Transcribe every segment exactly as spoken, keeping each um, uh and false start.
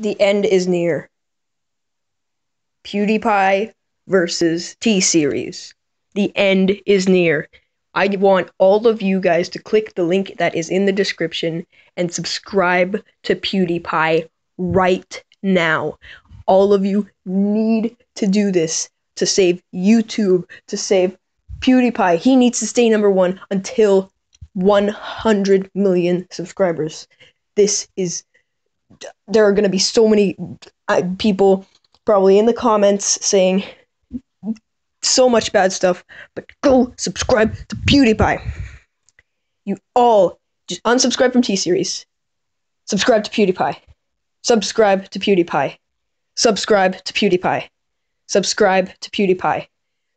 The end is near. PewDiePie versus T-Series. The end is near. I want all of you guys to click the link that is in the description and subscribe to PewDiePie right now. All of you need to do this to save YouTube, to save PewDiePie. He needs to stay number one until one hundred million subscribers. This is... There are going to be so many people probably in the comments saying so much bad stuff, but go subscribe to PewDiePie. You all just unsubscribe from T-Series. Subscribe to PewDiePie. Subscribe to PewDiePie. Subscribe to PewDiePie. Subscribe to PewDiePie.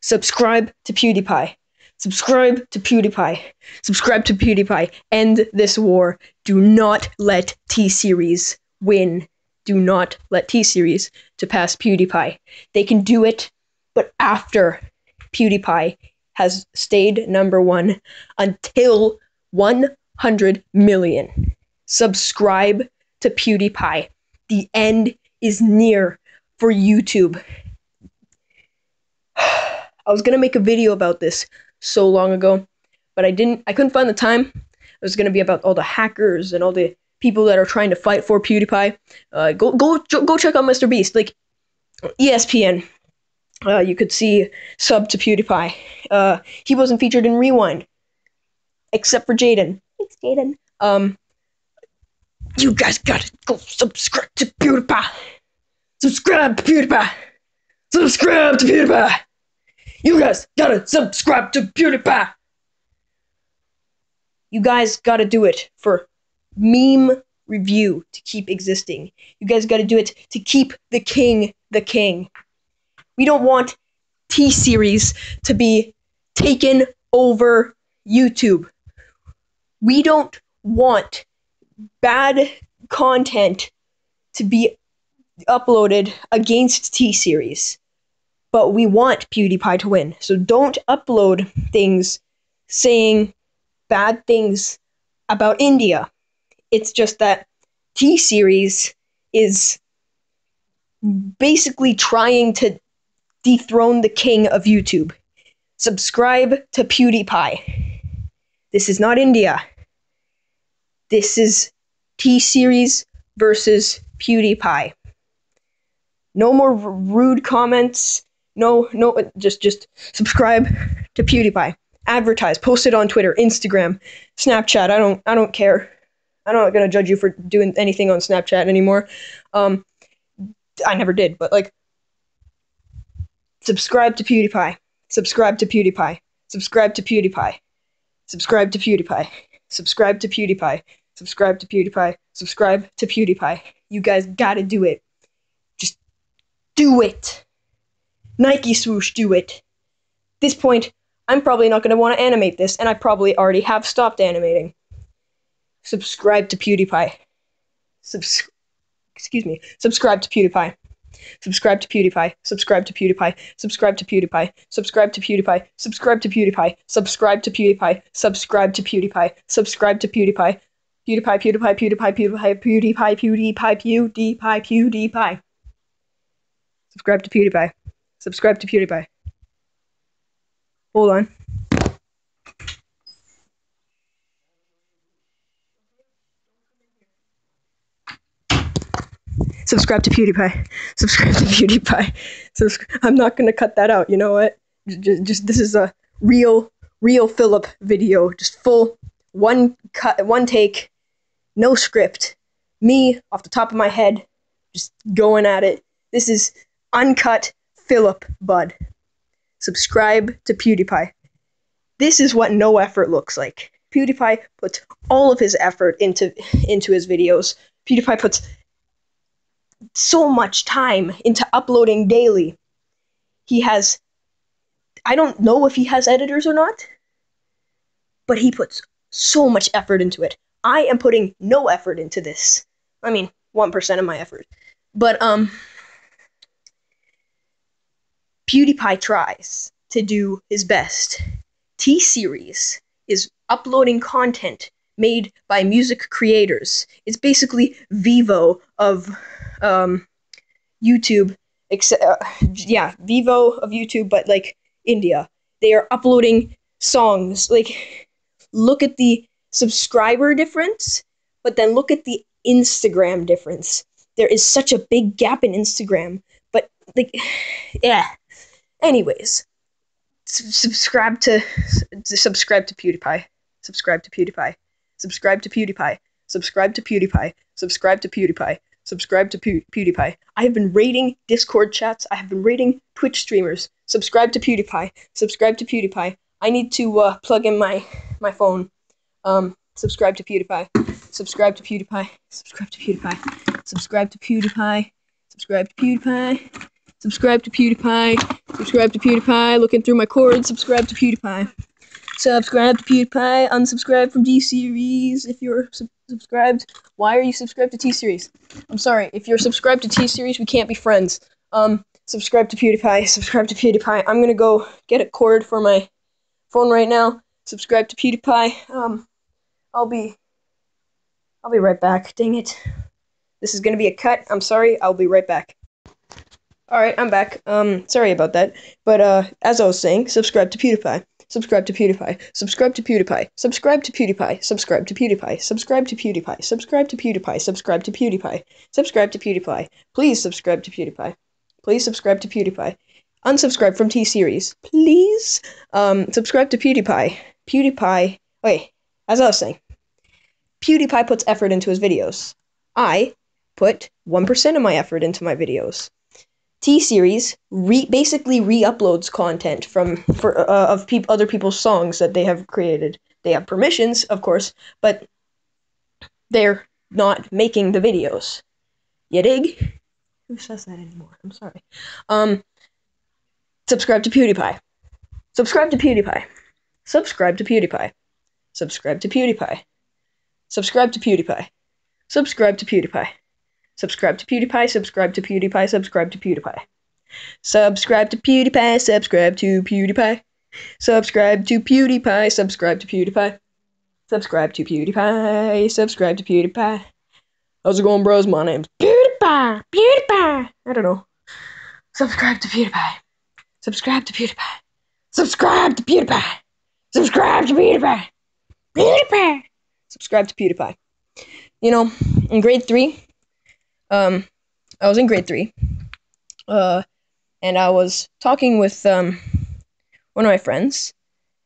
Subscribe to PewDiePie. Subscribe to PewDiePie. Subscribe to PewDiePie. End this war. Do not let T-Series win. Do not let T-Series to pass PewDiePie. They can do it, but after PewDiePie has stayed number one until one hundred million. Subscribe to PewDiePie. The end is near for YouTube. I was going to make a video about this so long ago, but I didn't. I couldn't find the time. It was going to be about all the hackers and all the people that are trying to fight for PewDiePie. Uh, go, go, go check out Mister Beast. Like, E S P N. Uh, you could see sub to PewDiePie. Uh, he wasn't featured in Rewind, except for Jaden. Thanks, Jaden. Um, you guys gotta go subscribe to PewDiePie. Subscribe to PewDiePie. Subscribe to PewDiePie. You guys gotta subscribe to PewDiePie. You guys gotta do it for Meme Review to keep existing. You guys gotta do it to keep the king the king. We don't want T-Series to be taken over YouTube. We don't want bad content to be uploaded against T-Series. But we want PewDiePie to win. So don't upload things saying bad things about India. It's just that T-Series is basically trying to dethrone the king of YouTube. Subscribe to PewDiePie. This is not India. This is T-Series versus PewDiePie. No more rude comments. No, no, just, just subscribe to PewDiePie. Advertise. Post it on Twitter, Instagram, Snapchat. I don't, I don't care. I'm not gonna judge you for doing anything on Snapchat anymore. Um, I never did, but like. Subscribe to PewDiePie. Subscribe to PewDiePie. Subscribe to PewDiePie. Subscribe to PewDiePie. Subscribe to PewDiePie. Subscribe to PewDiePie. Subscribe to PewDiePie. You guys gotta do it. Just do it. Nike swoosh, do it. At this point, I'm probably not gonna want to animate this, and I probably already have stopped animating. Subscribe to PewDiePie. Subs- excuse me. Subscribe to PewDiePie. Subscribe to PewDiePie. Subscribe to PewDiePie. Subscribe to PewDiePie. Subscribe to PewDiePie. Subscribe to PewDiePie. Subscribe to PewDiePie. Subscribe to PewDiePie. Subscribe to PewDiePie. PewDiePie. PewDiePie. PewDiePie. PewDiePie. PewDiePie. PewDiePie. PewDiePie. PewDiePie. Subscribe to PewDiePie. Subscribe to PewDiePie. Hold on. Subscribe to PewDiePie. Subscribe to PewDiePie. Subscri I'm not gonna cut that out. You know what? Just, just this is a real, real Philip video. Just full one cut, one take, no script. Me off the top of my head, just going at it. This is uncut Filip Budd. Subscribe to PewDiePie. This is what no effort looks like. PewDiePie puts all of his effort into into his videos. PewDiePie puts so much time into uploading daily. He has, I don't know if he has editors or not, but he puts so much effort into it. I am putting no effort into this. I mean, one percent of my effort. But, um, PewDiePie tries to do his best. T-Series is uploading content made by music creators. It's basically Vivo of um, YouTube, except uh, yeah, Vivo of YouTube, but like India, they are uploading songs. Like, look at the subscriber difference, but then look at the Instagram difference. There is such a big gap in Instagram, but like, yeah. Anyways, subscribe to subscribe to PewDiePie. Subscribe to PewDiePie. Subscribe to PewDiePie. Subscribe to PewDiePie. Subscribe to PewDiePie. Subscribe to Pew PewDiePie. I have been raiding Discord chats. I have been raiding Twitch streamers. Subscribe to PewDiePie. Subscribe to PewDiePie. I need to uh, plug in my my phone. Um, subscribe to PewDiePie. Subscribe to PewDiePie. Subscribe to PewDiePie. Subscribe to PewDiePie. Subscribe to PewDiePie. Subscribe to PewDiePie. Subscribe to PewDiePie. Looking through my cords. Subscribe to PewDiePie. Subscribe to PewDiePie. Unsubscribe from T-Series. If you're sub subscribed, why are you subscribed to T-Series? I'm sorry. If you're subscribed to T-Series, we can't be friends. Um, subscribe to PewDiePie. Subscribe to PewDiePie. I'm gonna go get a cord for my phone right now. Subscribe to PewDiePie. Um, I'll be, I'll be right back. Dang it. This is gonna be a cut. I'm sorry. I'll be right back. Alright, I'm back. Um, sorry about that. But, uh, as I was saying, subscribe to PewDiePie. Subscribe to PewDiePie. Subscribe to PewDiePie. Subscribe to PewDiePie. Subscribe to PewDiePie. Subscribe to PewDiePie. Subscribe to PewDiePie. Subscribe to PewDiePie. Subscribe to PewDiePie. Please subscribe to PewDiePie. Please subscribe to PewDiePie. Unsubscribe from T-Series. Please! Um, subscribe to PewDiePie. PewDiePie. Wait, as I was saying, PewDiePie puts effort into his videos. I put one percent of my effort into my videos. T-Series re basically re-uploads content from for uh, of peop other people's songs that they have created. They have permissions, of course, but they're not making the videos. You dig? Who says that anymore? I'm sorry. Um, subscribe to PewDiePie. Subscribe to PewDiePie. Subscribe to PewDiePie. Subscribe to PewDiePie. Subscribe to PewDiePie. Subscribe to PewDiePie. Subscribe to PewDiePie, subscribe to PewDiePie, subscribe to PewDiePie. Subscribe to PewDiePie, subscribe to PewDiePie. Subscribe to PewDiePie, subscribe to PewDiePie. Subscribe to PewDiePie, subscribe to PewDiePie. How's it going, bros? My name's PewDiePie, PewDiePie. I don't know. Subscribe to PewDiePie. Subscribe to PewDiePie. Subscribe to PewDiePie. Subscribe to PewDiePie. PewDiePie. Subscribe to PewDiePie. You know, in grade three, Um, I was in grade three, uh, and I was talking with, um, one of my friends,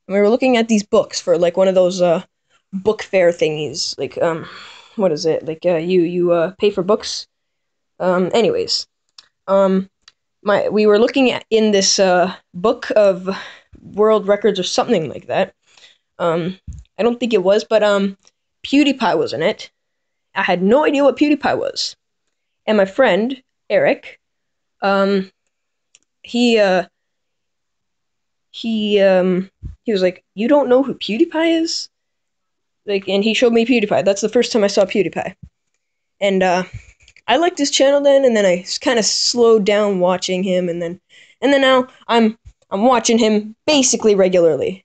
and we were looking at these books for, like, one of those, uh, book fair thingies, like, um, what is it, like, uh, you, you, uh, pay for books, um, anyways, um, my, we were looking at, in this, uh, book of world records or something like that, um, I don't think it was, but, um, PewDiePie was in it. I had no idea what PewDiePie was. And my friend, Eric, um, he, uh, he, um, he was like, you don't know who PewDiePie is? Like, and he showed me PewDiePie. That's the first time I saw PewDiePie. And, uh, I liked his channel then, and then I kind of slowed down watching him, and then, and then now I'm, I'm watching him basically regularly.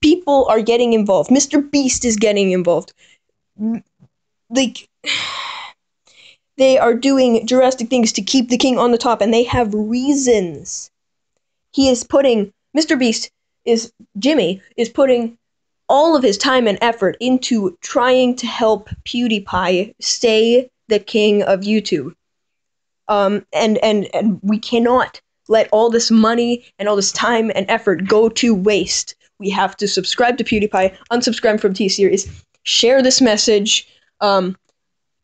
People are getting involved. Mister Beast is getting involved. Like... They are doing drastic things to keep the king on the top, and they have reasons. He is putting, Mister Beast, is Jimmy, is putting all of his time and effort into trying to help PewDiePie stay the king of YouTube. Um, and, and, and we cannot let all this money and all this time and effort go to waste. We have to subscribe to PewDiePie, unsubscribe from T-Series, share this message, um...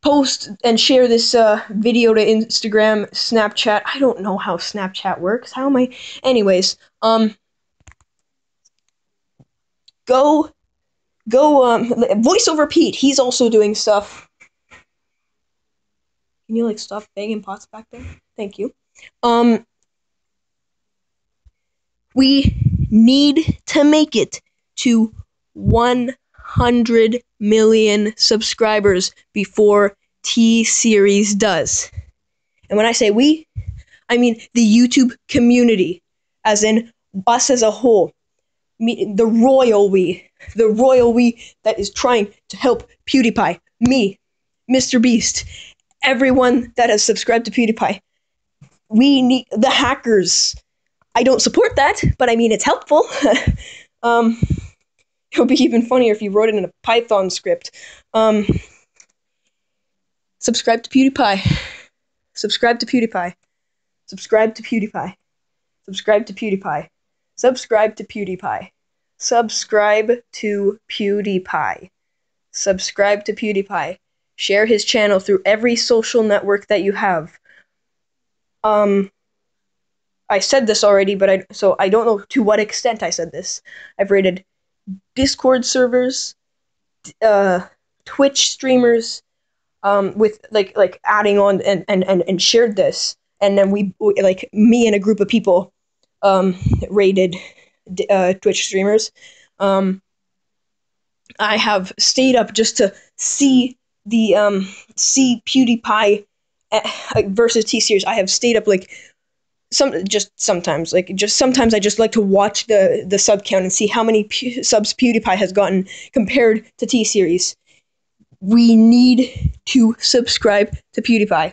post and share this uh, video to Instagram, Snapchat. I don't know how Snapchat works. How am I? Anyways, um, go, go, um, Voiceover Pete. He's also doing stuff. Can you, like, stop banging pots back there? Thank you. Um, we need to make it to one hundred million subscribers before T-Series does. And when I say we, I mean the YouTube community, as in us as a whole. Me, the royal we. The royal we that is trying to help PewDiePie, me, Mister Beast, everyone that has subscribed to PewDiePie. We need the hackers. I don't support that, but I mean, it's helpful. um, it would be even funnier if you wrote it in a Python script. Um, subscribe to PewDiePie. Subscribe to PewDiePie. Subscribe to PewDiePie. Subscribe to PewDiePie. Subscribe to PewDiePie. Subscribe to PewDiePie. Subscribe to PewDiePie. Share his channel through every social network that you have. Um, I said this already, but I so I don't know to what extent I said this. I've rated Discord servers, uh, Twitch streamers, um, with like like adding on and and and, and shared this, and then we like me and a group of people, um, rated uh, Twitch streamers. Um, I have stayed up just to see the um see PewDiePie versus T-Series. I have stayed up like. Some just sometimes, like just sometimes, I just like to watch the the sub count and see how many pu subs PewDiePie has gotten compared to T-Series. We need to subscribe to PewDiePie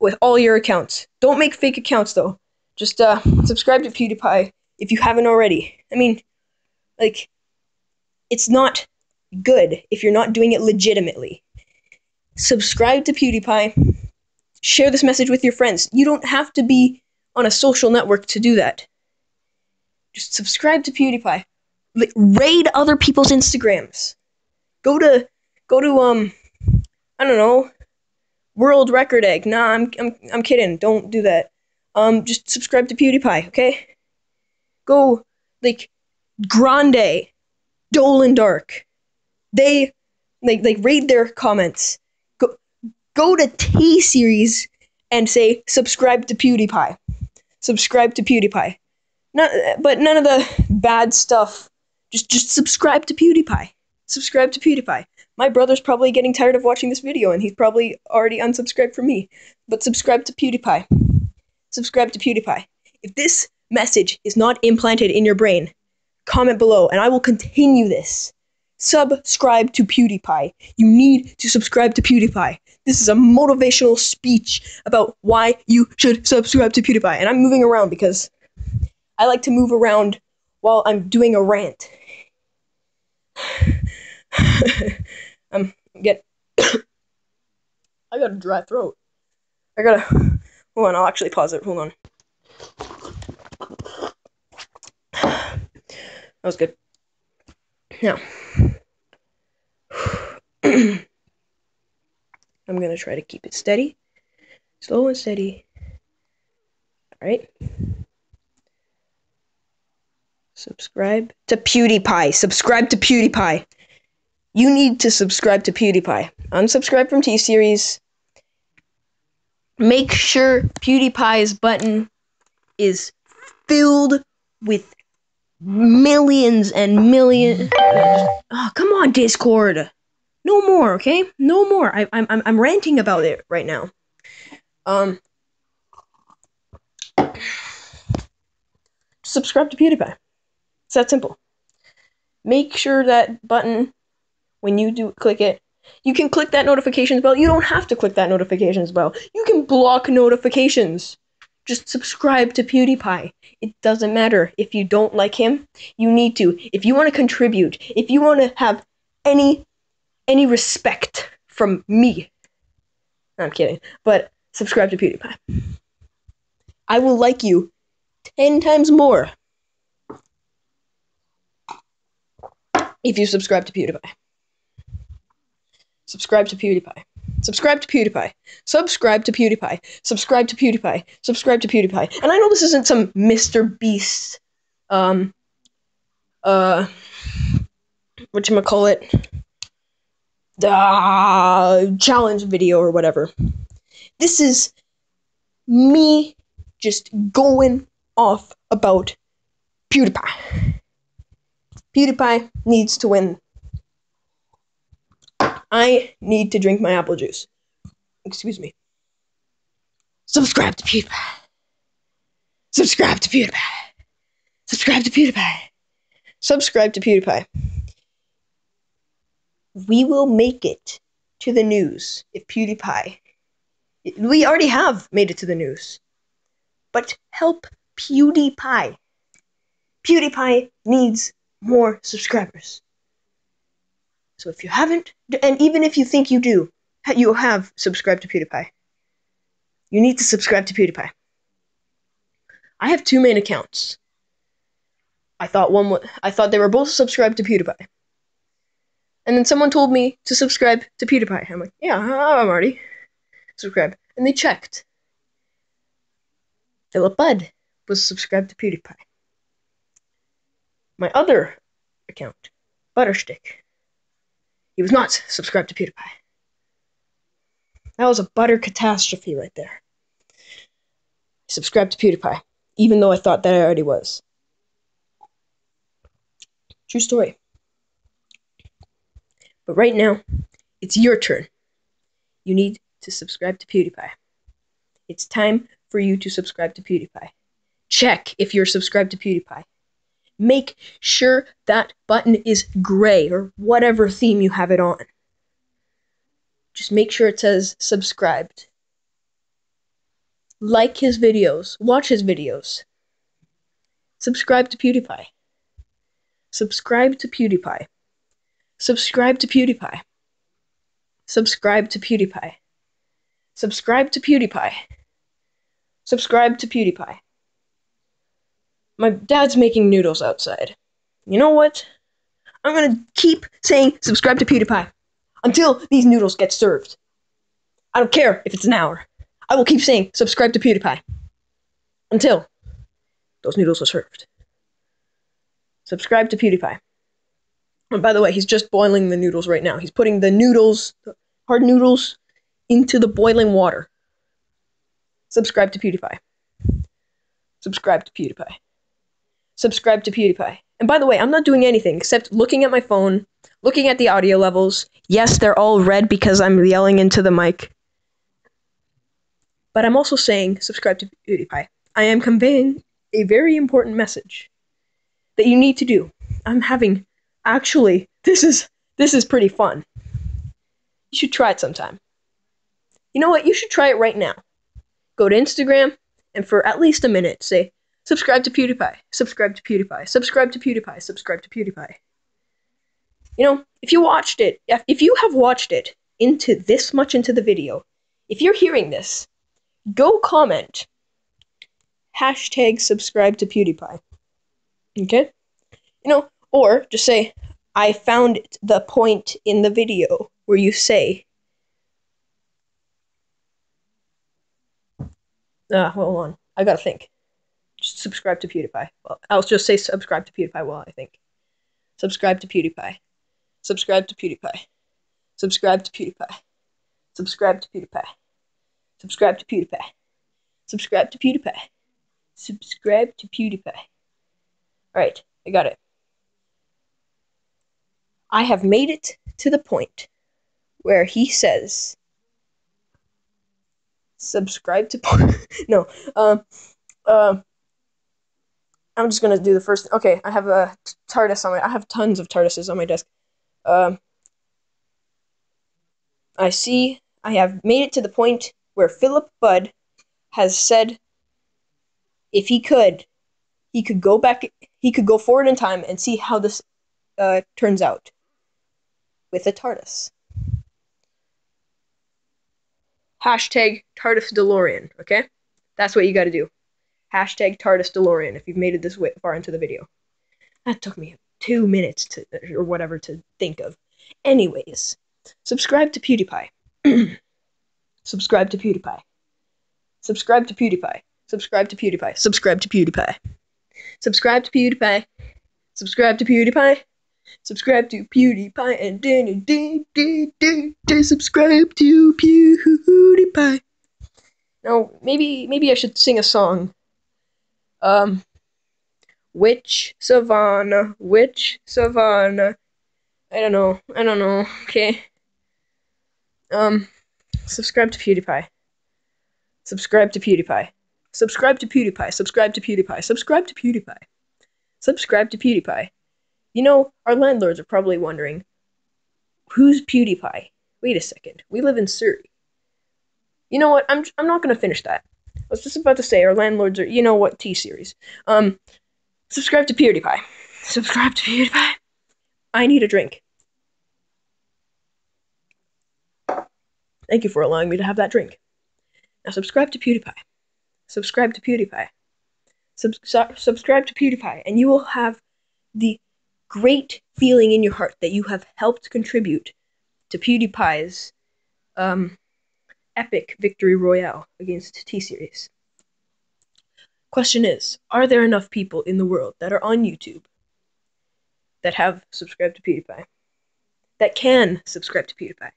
with all your accounts. Don't make fake accounts though. Just uh, subscribe to PewDiePie if you haven't already. I mean, like, it's not good if you're not doing it legitimately. Subscribe to PewDiePie. Share this message with your friends. You don't have to be on a social network to do that. Just subscribe to PewDiePie. Raid other people's Instagrams. Go to, go to, um, I don't know, World Record Egg. Nah, I'm, I'm, I'm kidding. Don't do that. Um, just subscribe to PewDiePie, okay? Go, like, Grande, Dolan Dark. They, like, like, raid their comments. Go, go to T-Series and say, subscribe to PewDiePie. Subscribe to PewDiePie. Not, but none of the bad stuff. Just just subscribe to PewDiePie. Subscribe to PewDiePie. My brother's probably getting tired of watching this video, and he's probably already unsubscribed from me. But subscribe to PewDiePie. Subscribe to PewDiePie. If this message is not implanted in your brain, comment below, and I will continue this. Subscribe to PewDiePie. You need to subscribe to PewDiePie. This is a motivational speech about why you should subscribe to PewDiePie. And I'm moving around because I like to move around while I'm doing a rant. I'm get. I got a dry throat. I gotta. Hold on, I'll actually pause it. Hold on. That was good. Now. I'm gonna try to keep it steady, slow and steady. All right. Subscribe to PewDiePie. Subscribe to PewDiePie. You need to subscribe to PewDiePie. Unsubscribe from T-Series. Make sure PewDiePie's button is filled with millions and millions. Oh, come on, Discord. No more, okay? No more. I, I'm I'm I'm ranting about it right now. Um, subscribe to PewDiePie. It's that simple. Make sure that button, when you do click it, you can click that notifications bell. You don't have to click that notifications bell. You can block notifications. Just subscribe to PewDiePie. It doesn't matter if you don't like him. You need to. If you want to contribute. If you want to have any. Any respect from me. No, I'm kidding. But subscribe to PewDiePie. I will like you ten times more if you subscribe to PewDiePie. Subscribe to PewDiePie. Subscribe to PewDiePie. Subscribe to PewDiePie. Subscribe to PewDiePie. Subscribe to PewDiePie. And I know this isn't some Mister Beast, um, uh, whatchamacallit, Uh, challenge video or whatever. This is me just going off about PewDiePie. PewDiePie needs to win. I need to drink my apple juice. Excuse me. Subscribe to PewDiePie. Subscribe to PewDiePie. Subscribe to PewDiePie. Subscribe to PewDiePie. We will make it to the news if PewDiePie We already have made it to the news. But help PewDiePie. PewDiePie needs more subscribers. So if you haven't, and even if you think you do, you have subscribed to PewDiePie. You need to subscribe to PewDiePie. I have two main accounts. I thought one was, I thought they were both subscribed to PewDiePie. And then someone told me to subscribe to PewDiePie. I'm like, yeah, I'm already subscribed. And they checked. Filip Budd was subscribed to PewDiePie. My other account, Butterstick, he was not subscribed to PewDiePie. That was a butter catastrophe right there. I subscribed to PewDiePie, even though I thought that I already was. True story. But right now, it's your turn. You need to subscribe to PewDiePie. It's time for you to subscribe to PewDiePie. Check if you're subscribed to PewDiePie. Make sure that button is gray or whatever theme you have it on. Just make sure it says subscribed. Like his videos. Watch his videos. Subscribe to PewDiePie. Subscribe to PewDiePie. Subscribe to PewDiePie. Subscribe to PewDiePie. Subscribe to PewDiePie. Subscribe to PewDiePie. My dad's making noodles outside. You know what? I'm gonna keep saying subscribe to PewDiePie until these noodles get served. I don't care if it's an hour. I will keep saying subscribe to PewDiePie until those noodles are served. Subscribe to PewDiePie. And by the way, he's just boiling the noodles right now. He's putting the noodles, the hard noodles, into the boiling water. Subscribe to PewDiePie. Subscribe to PewDiePie. Subscribe to PewDiePie. And by the way, I'm not doing anything except looking at my phone, looking at the audio levels. Yes, they're all red because I'm yelling into the mic. But I'm also saying subscribe to PewDiePie. I am conveying a very important message that you need to do. I'm having... Actually, this is this is pretty fun. You should try it sometime. You know what? You should try it right now. Go to Instagram, and for at least a minute, say, subscribe to PewDiePie, subscribe to PewDiePie, subscribe to PewDiePie, subscribe to PewDiePie. You know, if you watched it, if you have watched it into this much into the video, if you're hearing this, go comment, hashtag subscribe to PewDiePie. Okay? You know, or just say, I found the point in the video where you say, uh, hold on, I gotta think. Just subscribe to PewDiePie. Well, I'll just say subscribe to PewDiePie while I think. Subscribe to PewDiePie. Subscribe to PewDiePie. Subscribe to PewDiePie. Subscribe to PewDiePie. Subscribe to PewDiePie. Subscribe to PewDiePie. Subscribe to PewDiePie. Alright, I got it. I have made it to the point where he says, subscribe to, no, um, uh, I'm just going to do the first, okay, I have a TARDIS on my, I have tons of TARDISes on my desk. Um, I see, I have made it to the point where Filip Budd has said, if he could, he could go back, he could go forward in time and see how this uh, turns out. With a TARDIS. Hashtag TARDIS DeLorean, okay? That's what you gotta do. Hashtag TARDIS DeLorean if you've made it this way far into the video. That took me two minutes to, or whatever to think of. Anyways, subscribe to PewDiePie. Subscribe to PewDiePie. Subscribe to PewDiePie. Subscribe to PewDiePie. Subscribe to PewDiePie. Subscribe to PewDiePie. Subscribe to PewDiePie. Subscribe to PewDiePie and do do do do do subscribe to PewDiePie. Now maybe maybe I should sing a song. Um, Witch Savannah, Witch Savannah. I don't know, I don't know. Okay. Um, subscribe to PewDiePie. Subscribe to PewDiePie. Subscribe to PewDiePie. Subscribe to PewDiePie. Subscribe to PewDiePie. Subscribe to PewDiePie. You know, our landlords are probably wondering, who's PewDiePie? Wait a second, we live in Surrey. You know what? I'm I'm not gonna finish that. I was just about to say our landlords are. You know what? T-Series. Um, subscribe to PewDiePie. Subscribe to PewDiePie. I need a drink. Thank you for allowing me to have that drink. Now subscribe to PewDiePie. Subscribe to PewDiePie. Sub subscribe to PewDiePie, and you will have the great feeling in your heart that you have helped contribute to PewDiePie's um, epic victory royale against T-Series. Question is, are there enough people in the world that are on YouTube that have subscribed to PewDiePie, that can subscribe to PewDiePie?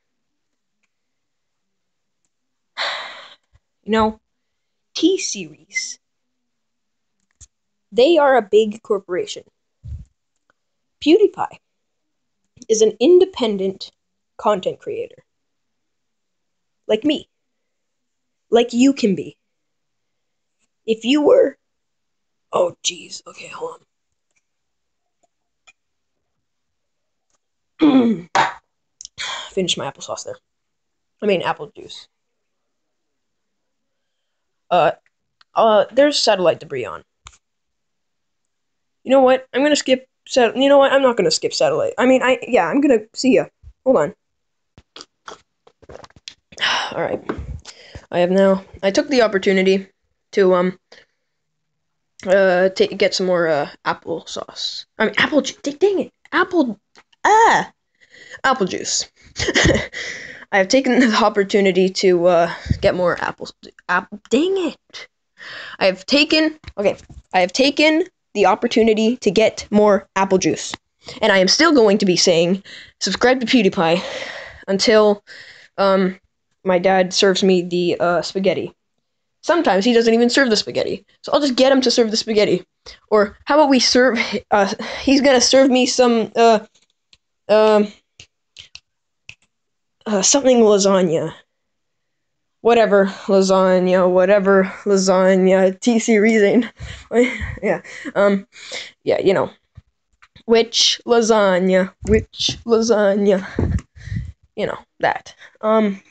You know, T-Series, they are a big corporation. PewDiePie is an independent content creator. Like me. Like you can be. If you were... Oh, jeez. Okay, hold on. Finish my applesauce there. I mean, apple juice. Uh, uh, there's satellite debris on. You know what? I'm gonna skip... So, you know what? I'm not going to skip satellite. I mean, I yeah, I'm going to see ya. Hold on. All right. I have now... I took the opportunity to um uh take, get some more uh apple sauce. I mean, apple juice. Dang it. Apple ah. Apple juice. I have taken the opportunity to uh get more apples. Apple dang it. I have taken Okay. I have taken the opportunity to get more apple juice. And I am still going to be saying, subscribe to PewDiePie until um, my dad serves me the uh, spaghetti. Sometimes he doesn't even serve the spaghetti, so I'll just get him to serve the spaghetti. Or how about we serve, uh, he's gonna serve me some, uh, um, uh, something lasagna. Whatever, lasagna, whatever, lasagna, T-Series ain't. yeah, um, yeah, you know. Which lasagna, which lasagna, you know, that. Um,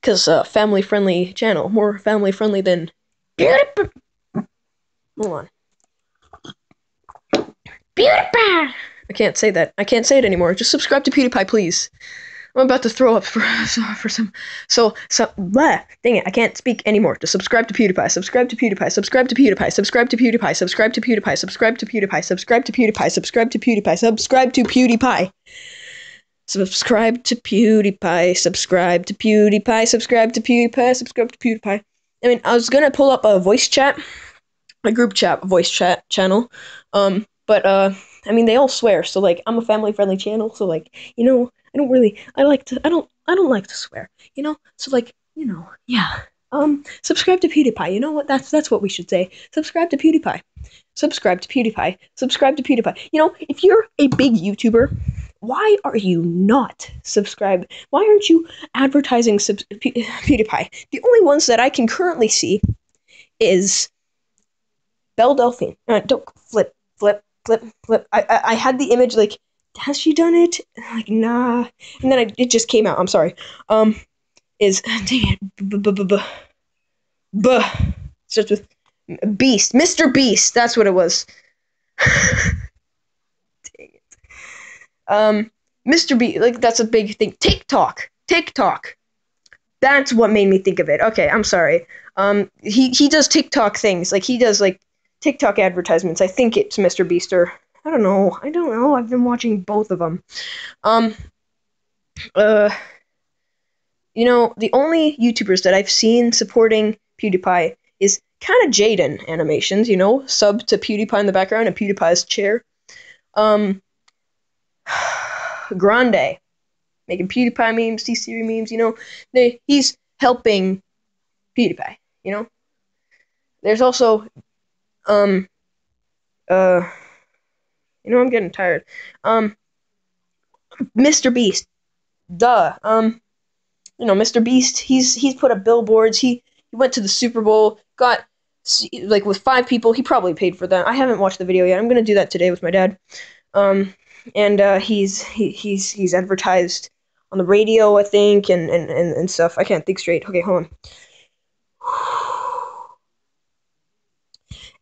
because a uh, family-friendly channel, more family-friendly than... Hold on. PewDiePie! I can't say that, I can't say it anymore. Just subscribe to PewDiePie, please. I'm about to throw up for, for some, so, so, blah, dang it, I can't speak anymore. Just subscribe to PewDiePie, subscribe to PewDiePie, subscribe to PewDiePie, subscribe to PewDiePie, subscribe to PewDiePie, subscribe to PewDiePie, subscribe to PewDiePie, subscribe to PewDiePie, subscribe to PewDiePie, subscribe to PewDiePie, subscribe to PewDiePie, subscribe to PewDiePie, subscribe to PewDiePie. I mean, I was gonna pull up a voice chat, a group chat, voice chat channel, um, but, uh, I mean, they all swear, so, like, I'm a family-friendly channel, so, like, you know, I don't really, I like to, I don't, I don't like to swear, you know, so like, you know, yeah, um, subscribe to PewDiePie, you know what, that's, that's what we should say, subscribe to PewDiePie, subscribe to PewDiePie, subscribe to PewDiePie, you know, if you're a big YouTuber, why are you not subscribed, why aren't you advertising sub Pew PewDiePie, the only ones that I can currently see is Belle Delphine, uh, don't, flip, flip, flip, flip, I, I, I had the image, like, has she done it? Like, nah. And then I, it just came out. I'm sorry. Um, is, dang it. B -b -b -b -b. Starts with Beast. Mister Beast. That's what it was. Dang it. Um, Mister Beast. Like, that's a big thing. TikTok. TikTok. That's what made me think of it. Okay, I'm sorry. Um, he, he does TikTok things. Like, he does, like, TikTok advertisements. I think it's Mister Beast or... I don't know. I don't know. I've been watching both of them. Um, uh, you know, the only YouTubers that I've seen supporting PewDiePie is kind of Jaden animations, you know? Sub to PewDiePie in the background and PewDiePie's chair. Um, Grande. Making PewDiePie memes, T-Series memes, you know? They, he's helping PewDiePie, you know? There's also, um, uh... You know, I'm getting tired. Um, Mister Beast, duh. Um, you know, Mister Beast. He's he's put up billboards. He he went to the Super Bowl. Got like with five people. He probably paid for that. I haven't watched the video yet. I'm gonna do that today with my dad. Um, and uh, he's he, he's he's advertised on the radio, I think, and, and, and, and stuff. I can't think straight. Okay, hold on.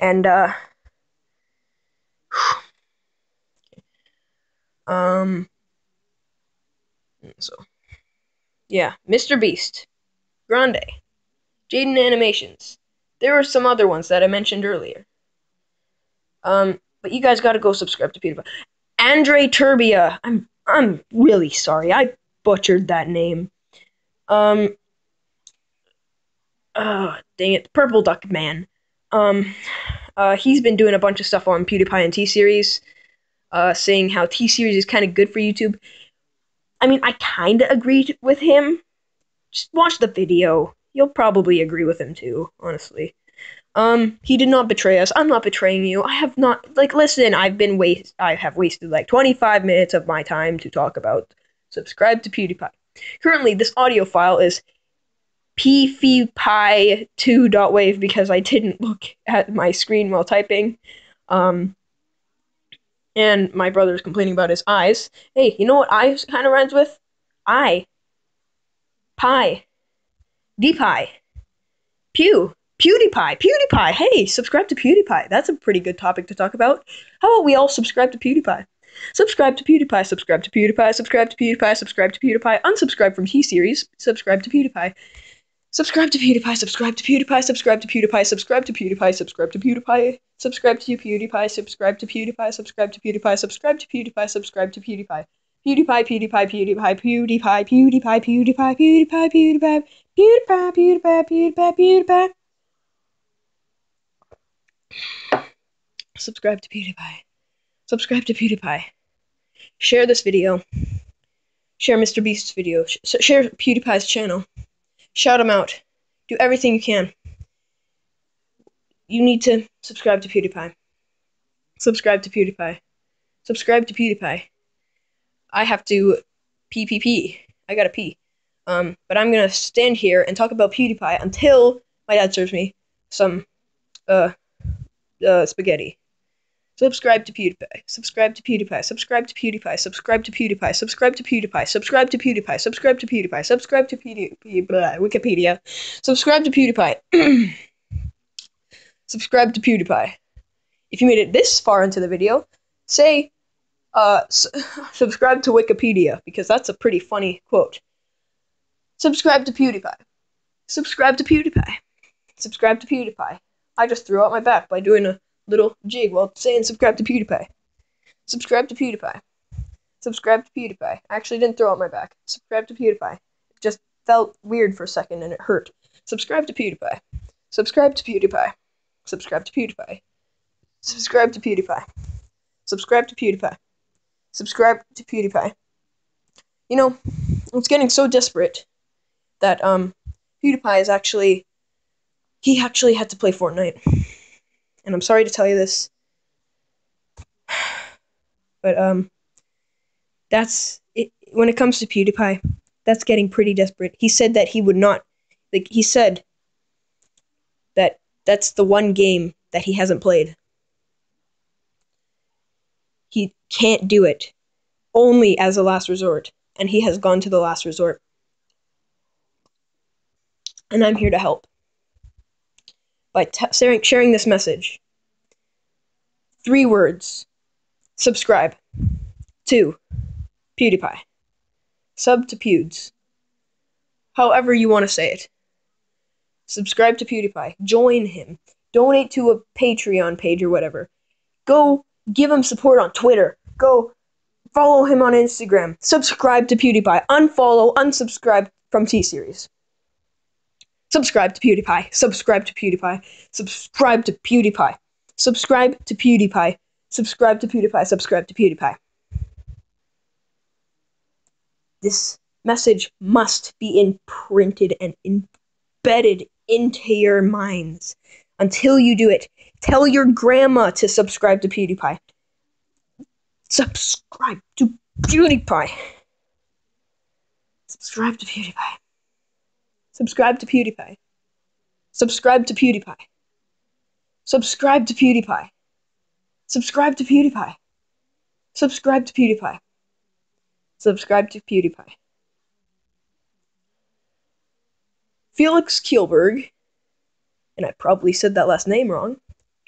And, uh... Um... So... Yeah, Mister Beast, Grande, Jaden Animations. There were some other ones that I mentioned earlier. Um, but you guys gotta go subscribe to PewDiePie. Andre Turbia. I'm I'm really sorry. I butchered that name. Um. Oh, dang it, Purple Duck Man. Um, uh, he's been doing a bunch of stuff on PewDiePie and T-Series, uh, saying how T-Series is kind of good for YouTube. I mean, I kind of agreed with him. Just watch the video. You'll probably agree with him too, honestly. Um, he did not betray us. I'm not betraying you. I have not, like, listen, I've been waste, I have wasted like twenty-five minutes of my time to talk about subscribe to PewDiePie. Currently, this audio file is p f pie two dot wave because I didn't look at my screen while typing. Um, and my brother's complaining about his eyes. Hey, you know what eyes kind of rhymes with? I. Pie. DePie. Pew. PewDiePie. PewDiePie. Hey, subscribe to PewDiePie. That's a pretty good topic to talk about. How about we all subscribe to PewDiePie? Subscribe to PewDiePie. Subscribe to PewDiePie. Subscribe to PewDiePie. Subscribe to PewDiePie. Unsubscribe from T-Series. Subscribe to PewDiePie. Subscribe to PewDiePie, subscribe to PewDiePie, subscribe to PewDiePie, subscribe to PewDiePie, subscribe to PewDiePie, subscribe to PewDiePie, subscribe to PewDiePie, subscribe to PewDiePie, subscribe to PewDiePie, subscribe to PewDiePie, PewDiePie, PewDiePie, PewDiePie, PewDiePie, PewDiePie, PewDiePie, PewDiePie, PewDiePie, PewDiePie, PewDiePie, PewDiePie, PewDiePie. Subscribe to PewDiePie. Subscribe to PewDiePie. Share this video. Share Mister Beast's video. Share PewDiePie's channel. Shout him out. Do everything you can. You need to subscribe to PewDiePie. Subscribe to PewDiePie. Subscribe to PewDiePie. I have to P P P. I gotta pee. Um, but I'm gonna stand here and talk about PewDiePie until my dad serves me some uh, uh, spaghetti. Subscribe to PewDiePie. Subscribe to PewDiePie. Subscribe to PewDiePie. Subscribe to PewDiePie. Subscribe to PewDiePie. Subscribe to PewDiePie. Subscribe to PewDiePie. Subscribe to PewDiePie. Blah, Wikipedia. Subscribe to PewDiePie. Subscribe to PewDiePie. If you made it this far into the video, say, uh, s subscribe to Wikipedia, because that's a pretty funny quote. Subscribe to PewDiePie. Subscribe to PewDiePie. Subscribe to PewDiePie. I just threw out my back by doing a little jig while saying subscribe to PewDiePie. Subscribe to PewDiePie. Subscribe to PewDiePie. I actually didn't throw out my back. Subscribe to PewDiePie. It just felt weird for a second and it hurt. Subscribe to PewDiePie. Subscribe to PewDiePie. Subscribe to PewDiePie. Subscribe to PewDiePie. Subscribe to PewDiePie. Subscribe to PewDiePie. You know, it's getting so desperate that um PewDiePie is actually he actually had to play Fortnite. And I'm sorry to tell you this, but um, that's it. When it comes to PewDiePie, that's getting pretty desperate. He said that he would not, like he said that that's the one game that he hasn't played. He can't do it, only as a last resort, and he has gone to the last resort. And I'm here to help. By t sharing, sharing this message. Three words. Subscribe to PewDiePie. Sub to Pewds. However you want to say it. Subscribe to PewDiePie. Join him. Donate to a Patreon page or whatever. Go give him support on Twitter. Go follow him on Instagram. Subscribe to PewDiePie. Unfollow, unsubscribe from T-Series. Subscribe to PewDiePie. Subscribe to PewDiePie. Subscribe to PewDiePie. Subscribe to PewDiePie. Subscribe to PewDiePie. Subscribe to PewDiePie. This message must be imprinted and embedded into your minds. Until you do it, tell your grandma to subscribe to PewDiePie. Subscribe to PewDiePie. Subscribe to PewDiePie. Subscribe to PewDiePie. Subscribe to PewDiePie. Subscribe to PewDiePie. Subscribe to PewDiePie. Subscribe to PewDiePie. Subscribe to PewDiePie. Felix Kjellberg, and I probably said that last name wrong.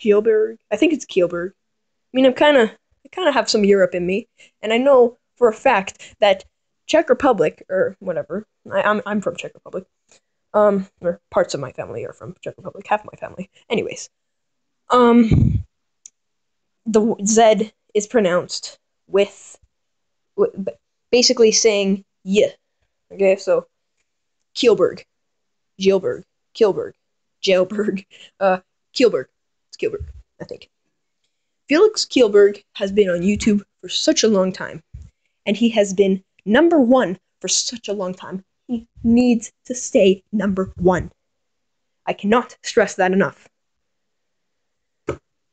Kjellberg, I think it's Kjellberg. I mean, I'm kind of, I kind of have some Europe in me, and I know for a fact that Czech Republic or whatever. I, I'm I'm from Czech Republic. Um, or parts of my family are from Czech Republic. Half my family, anyways. Um, the Z is pronounced with, with basically saying y. Okay, so Kjellberg, Kjellberg, Kjellberg, Kjellberg, uh, Kjellberg. It's Kjellberg, I think. Felix Kjellberg has been on YouTube for such a long time, and he has been number one for such a long time. He needs to stay number one. I cannot stress that enough.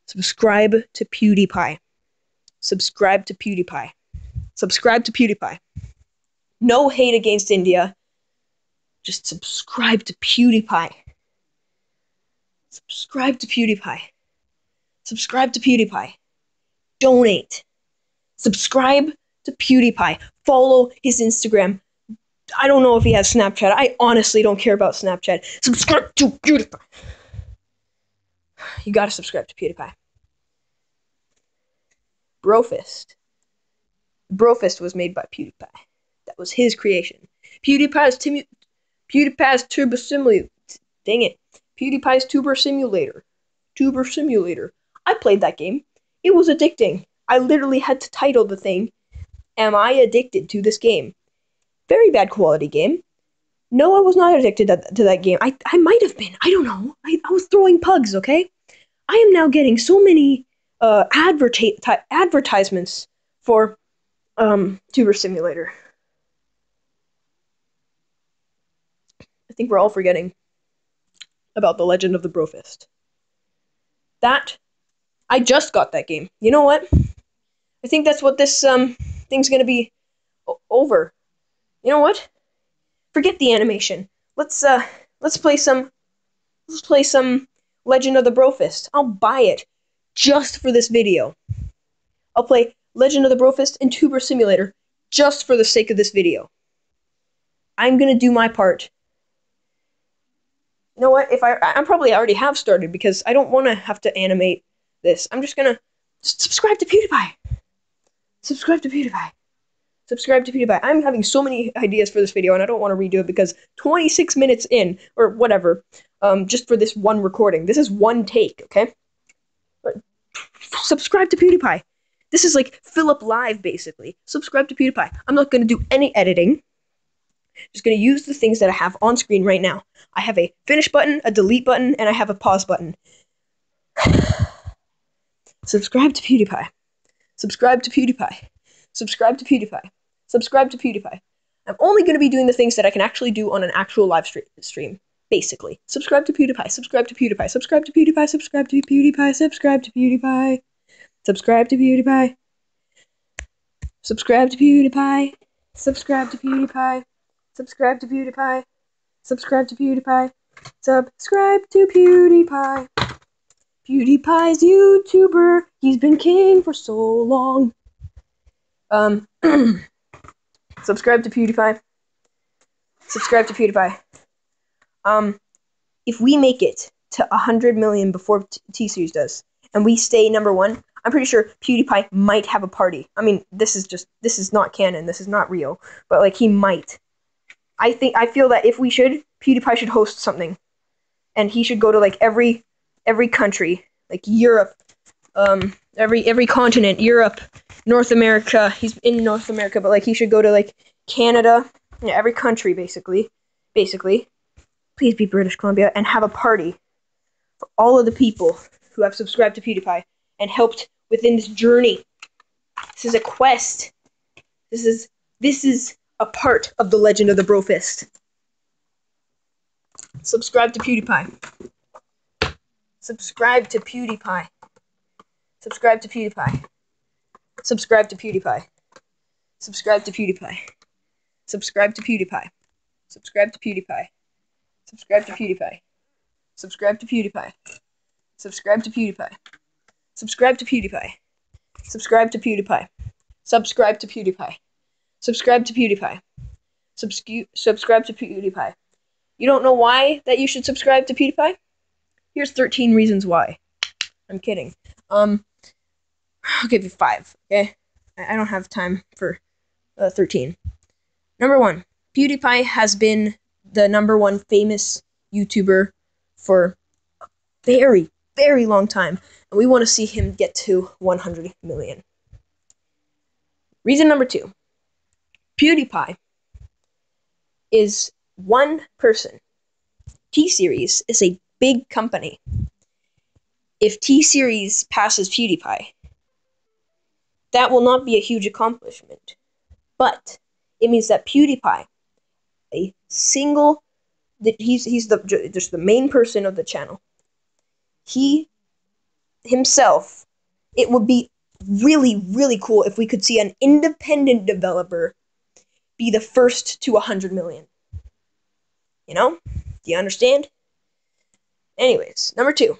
Subscribe to PewDiePie. Subscribe to PewDiePie. Subscribe to PewDiePie. No hate against India. Just subscribe to PewDiePie. Subscribe to PewDiePie. Subscribe to PewDiePie. Donate. Subscribe to PewDiePie. Follow his Instagram. I don't know if he has Snapchat. I honestly don't care about Snapchat. Subscribe to PewDiePie. You gotta subscribe to PewDiePie. Brofist. Brofist was made by PewDiePie. That was his creation. PewDiePie's Timu PewDiePie's Tuber Simulator. Dang it. PewDiePie's Tuber Simulator. Tuber Simulator. I played that game. It was addicting. I literally had to title the thing, "Am I addicted to this game?" Very bad quality game. No, I was not addicted to that game. I, I might have been. I don't know. I, I was throwing pugs, okay? I am now getting so many uh, adverta advertisements for um, Tuber Simulator. I think we're all forgetting about The Legend of the Brofist. That... I just got that game. You know what? I think that's what this um thing's gonna be over. You know what? Forget the animation. Let's uh let's play some let's play some Legend of the Brofist. I'll buy it just for this video. I'll play Legend of the Brofist and Tuber Simulator just for the sake of this video. I'm gonna do my part. You know what? If I I'm probably already have started because I don't wanna have to animate this. I'm just gonna just subscribe to PewDiePie. Subscribe to PewDiePie. Subscribe to PewDiePie. I'm having so many ideas for this video, and I don't want to redo it because twenty-six minutes in, or whatever, um, just for this one recording. This is one take, okay? But subscribe to PewDiePie. This is like Philip Live, basically. Subscribe to PewDiePie. I'm not gonna do any editing. Just gonna use the things that I have on screen right now. I have a finish button, a delete button, and I have a pause button. Subscribe to PewDiePie. Subscribe to PewDiePie. Subscribe to PewDiePie. Subscribe to PewDiePie. I'm only going to be doing the things that I can actually do on an actual live stream, basically. Subscribe to PewDiePie. Subscribe to PewDiePie. Subscribe to PewDiePie. Subscribe to PewDiePie. Subscribe to PewDiePie. Subscribe to PewDiePie. Subscribe to PewDiePie. Subscribe to PewDiePie. Subscribe to PewDiePie. Subscribe to PewDiePie. Subscribe to PewDiePie. PewDiePie's YouTuber, he's been king for so long. Um, subscribe to PewDiePie. Subscribe to PewDiePie. Um, if we make it to one hundred million before T-Series does, and we stay number one, I'm pretty sure PewDiePie might have a party. I mean, this is just, this is not canon, this is not real, but like, he might. I think, I feel that if we should, PewDiePie should host something. And he should go to like every... every country, like Europe, um, every every continent, Europe, North America. He's in North America, but like he should go to like Canada, yeah, every country basically, basically. Please be British Columbia and have a party for all of the people who have subscribed to PewDiePie and helped within this journey. This is a quest. This is this is a part of the Legend of the Brofist. Subscribe to PewDiePie. Subscribe to PewDiePie. Subscribe to PewDiePie. Subscribe to PewDiePie. Subscribe to PewDiePie. Subscribe to PewDiePie. Subscribe to PewDiePie. Subscribe to PewDiePie. Subscribe to PewDiePie. Subscribe to PewDiePie. Subscribe to PewDiePie. Subscribe to PewDiePie. Subscribe to PewDiePie. Subscribe to PewDiePie. Subscribe to PewDiePie. You don't know why that you should subscribe to PewDiePie? Here's thirteen reasons why. I'm kidding. Um, I'll give you five, okay? I don't have time for uh, thirteen. Number one, PewDiePie has been the number one famous YouTuber for a very, very long time. And we want to see him get to one hundred million. Reason number two, PewDiePie is one person. T-Series is a big company. If T-Series passes PewDiePie, that will not be a huge accomplishment. But it means that PewDiePie, a single, he's, he's the, just the main person of the channel. He himself, it would be really, really cool if we could see an independent developer be the first to one hundred million. You know? Do you understand? Anyways, number two.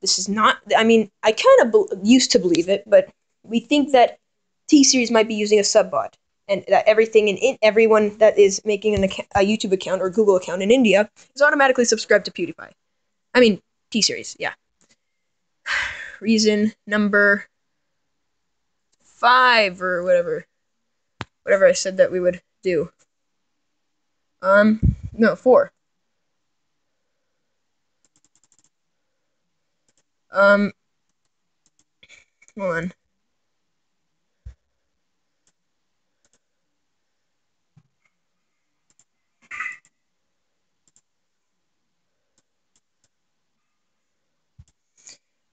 This is not, I mean, I kind of used to believe it, but we think that T-Series might be using a subbot, and that everything in, in everyone that is making an account, a YouTube account or Google account in India is automatically subscribed to PewDiePie. I mean, T-Series, yeah. Reason number five or whatever. Whatever I said that we would do. Um, no, four. Um, hold on.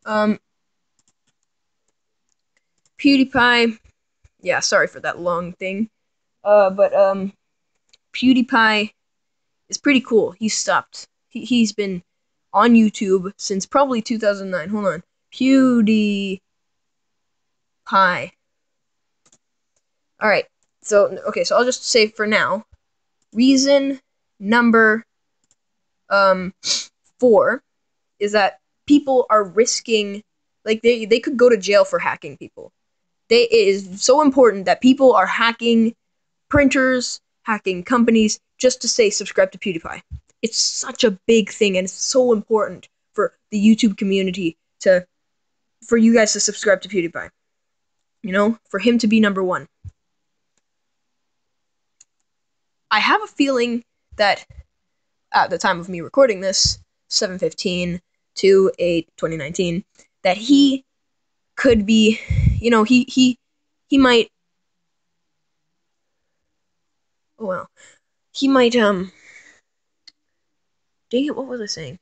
Um, PewDiePie, yeah, sorry for that long thing, uh, but, um, PewDiePie is pretty cool. He's stopped. He, he's been on YouTube since probably two thousand nine, hold on, PewDiePie. Alright, so, okay, so I'll just say for now, reason number, um, four is that people are risking, like, they, they could go to jail for hacking people. They, it is so important that people are hacking printers, hacking companies, just to say subscribe to PewDiePie. It's such a big thing, and it's so important for the YouTube community to, for you guys to subscribe to PewDiePie. You know, for him to be number one. I have a feeling that, at the time of me recording this, seven fifteen two eight twenty nineteen, that he could be, you know, he he he might, oh well, he might um dang it, what was I saying?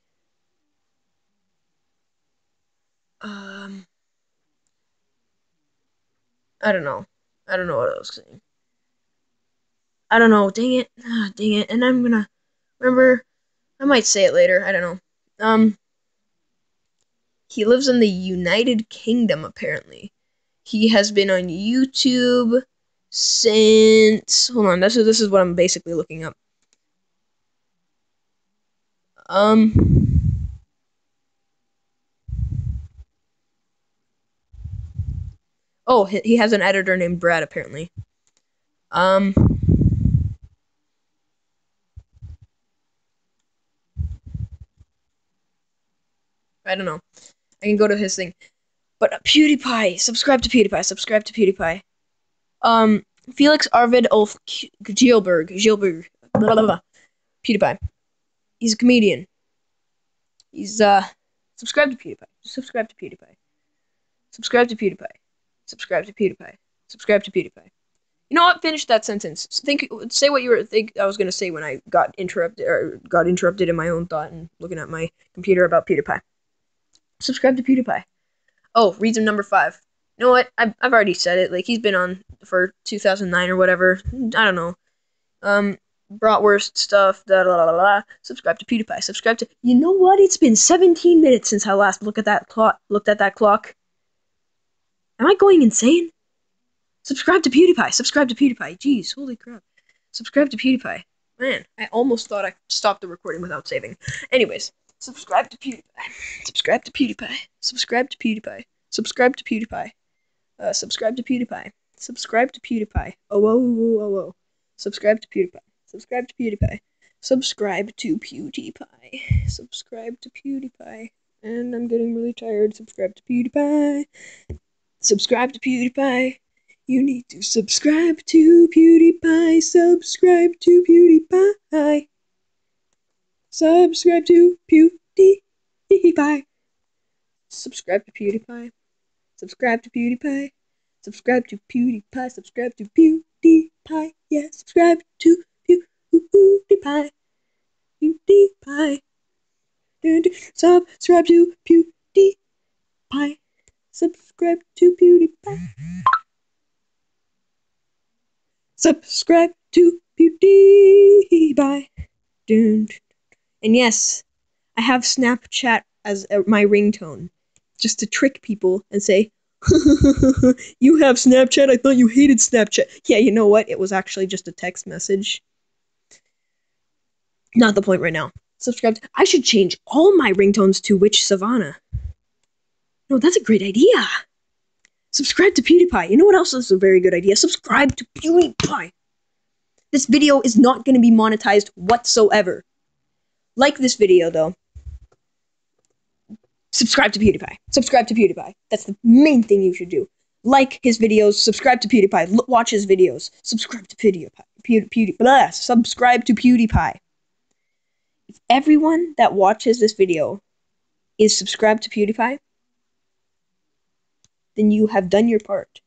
Um I don't know. I don't know what I was saying. I don't know, dang it. Ah, dang it. And I'm gonna remember, I might say it later, I don't know. Um He lives in the United Kingdom, apparently. He has been on YouTube since... Hold on, this is, this is what I'm basically looking up. Um... Oh, he has an editor named Brad, apparently. Um... I don't know. I can go to his thing. But PewDiePie, subscribe to PewDiePie, subscribe to PewDiePie. Um, Felix Arvid Ulf Kjellberg, Kjellberg, blah, blah, blah, PewDiePie. He's a comedian. He's, uh, subscribe to PewDiePie, subscribe to PewDiePie. Subscribe to PewDiePie, subscribe to PewDiePie, subscribe to PewDiePie. You know what? Finish that sentence. Think, say what you were, think I was gonna say when I got interrupted, or got interrupted in my own thought and looking at my computer about PewDiePie. Subscribe to PewDiePie. Oh, reason number five. You know what? I've, I've already said it. Like, he's been on for two thousand nine or whatever. I don't know. Um, bratwurst stuff, da da da da. Subscribe to PewDiePie. Subscribe to... You know what? It's been seventeen minutes since I last looked at that clock. Looked at that clock. Am I going insane? Subscribe to PewDiePie. Subscribe to PewDiePie. Jeez, holy crap. Subscribe to PewDiePie. Man, I almost thought I stopped the recording without saving. Anyways. Subscribe to PewDiePie. Subscribe to PewDiePie. Subscribe to PewDiePie. Subscribe to PewDiePie. Uh, subscribe to PewDiePie. Subscribe to PewDiePie. Oh, oh, oh, oh, oh. Subscribe to PewDiePie. Subscribe to PewDiePie. Subscribe to PewDiePie. Subscribe to PewDiePie. And I'm getting really tired. Subscribe to PewDiePie. Subscribe to PewDiePie. You need to subscribe to PewDiePie. Subscribe to PewDiePie. Subscribe to PewDiePie. Subscribe to PewDiePie. Subscribe to PewDiePie. Subscribe to PewDiePie. Subscribe to PewDiePie. Yeah, subscribe to PewDiePie. PewDiePie. Subscribe to PewDiePie. Subscribe to PewDiePie. Subscribe to PewDiePie. And yes, I have Snapchat as my ringtone, just to trick people and say, you have Snapchat? I thought you hated Snapchat. Yeah, you know what? It was actually just a text message. Not the point right now. Subscribe to- I should change all my ringtones to Witch Savannah. No, that's a great idea. Subscribe to PewDiePie. You know what else is a very good idea? Subscribe to PewDiePie. This video is not going to be monetized whatsoever. Like this video, though. Subscribe to PewDiePie. Subscribe to PewDiePie. That's the main thing you should do. Like his videos. Subscribe to PewDiePie. L- watch his videos. Subscribe to PewDiePie. Pew- Pew- blah, subscribe to PewDiePie. If everyone that watches this video is subscribed to PewDiePie, then you have done your part.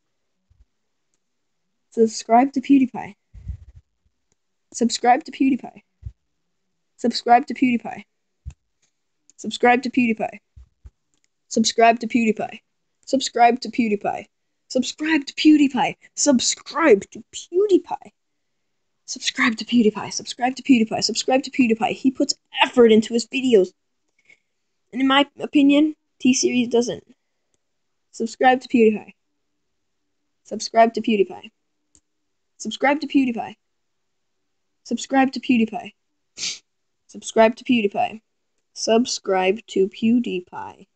Subscribe to PewDiePie. Subscribe to PewDiePie. Subscribe to PewDiePie. Subscribe to PewDiePie. Subscribe to PewDiePie. Subscribe to PewDiePie. Subscribe to PewDiePie. Subscribe to PewDiePie. Subscribe to PewDiePie. Subscribe to PewDiePie. Subscribe to PewDiePie. He puts effort into his videos. And in my opinion, T-Series doesn't. Subscribe to PewDiePie. Subscribe to PewDiePie. Subscribe to PewDiePie. Subscribe to PewDiePie. Subscribe to PewDiePie. Subscribe to PewDiePie.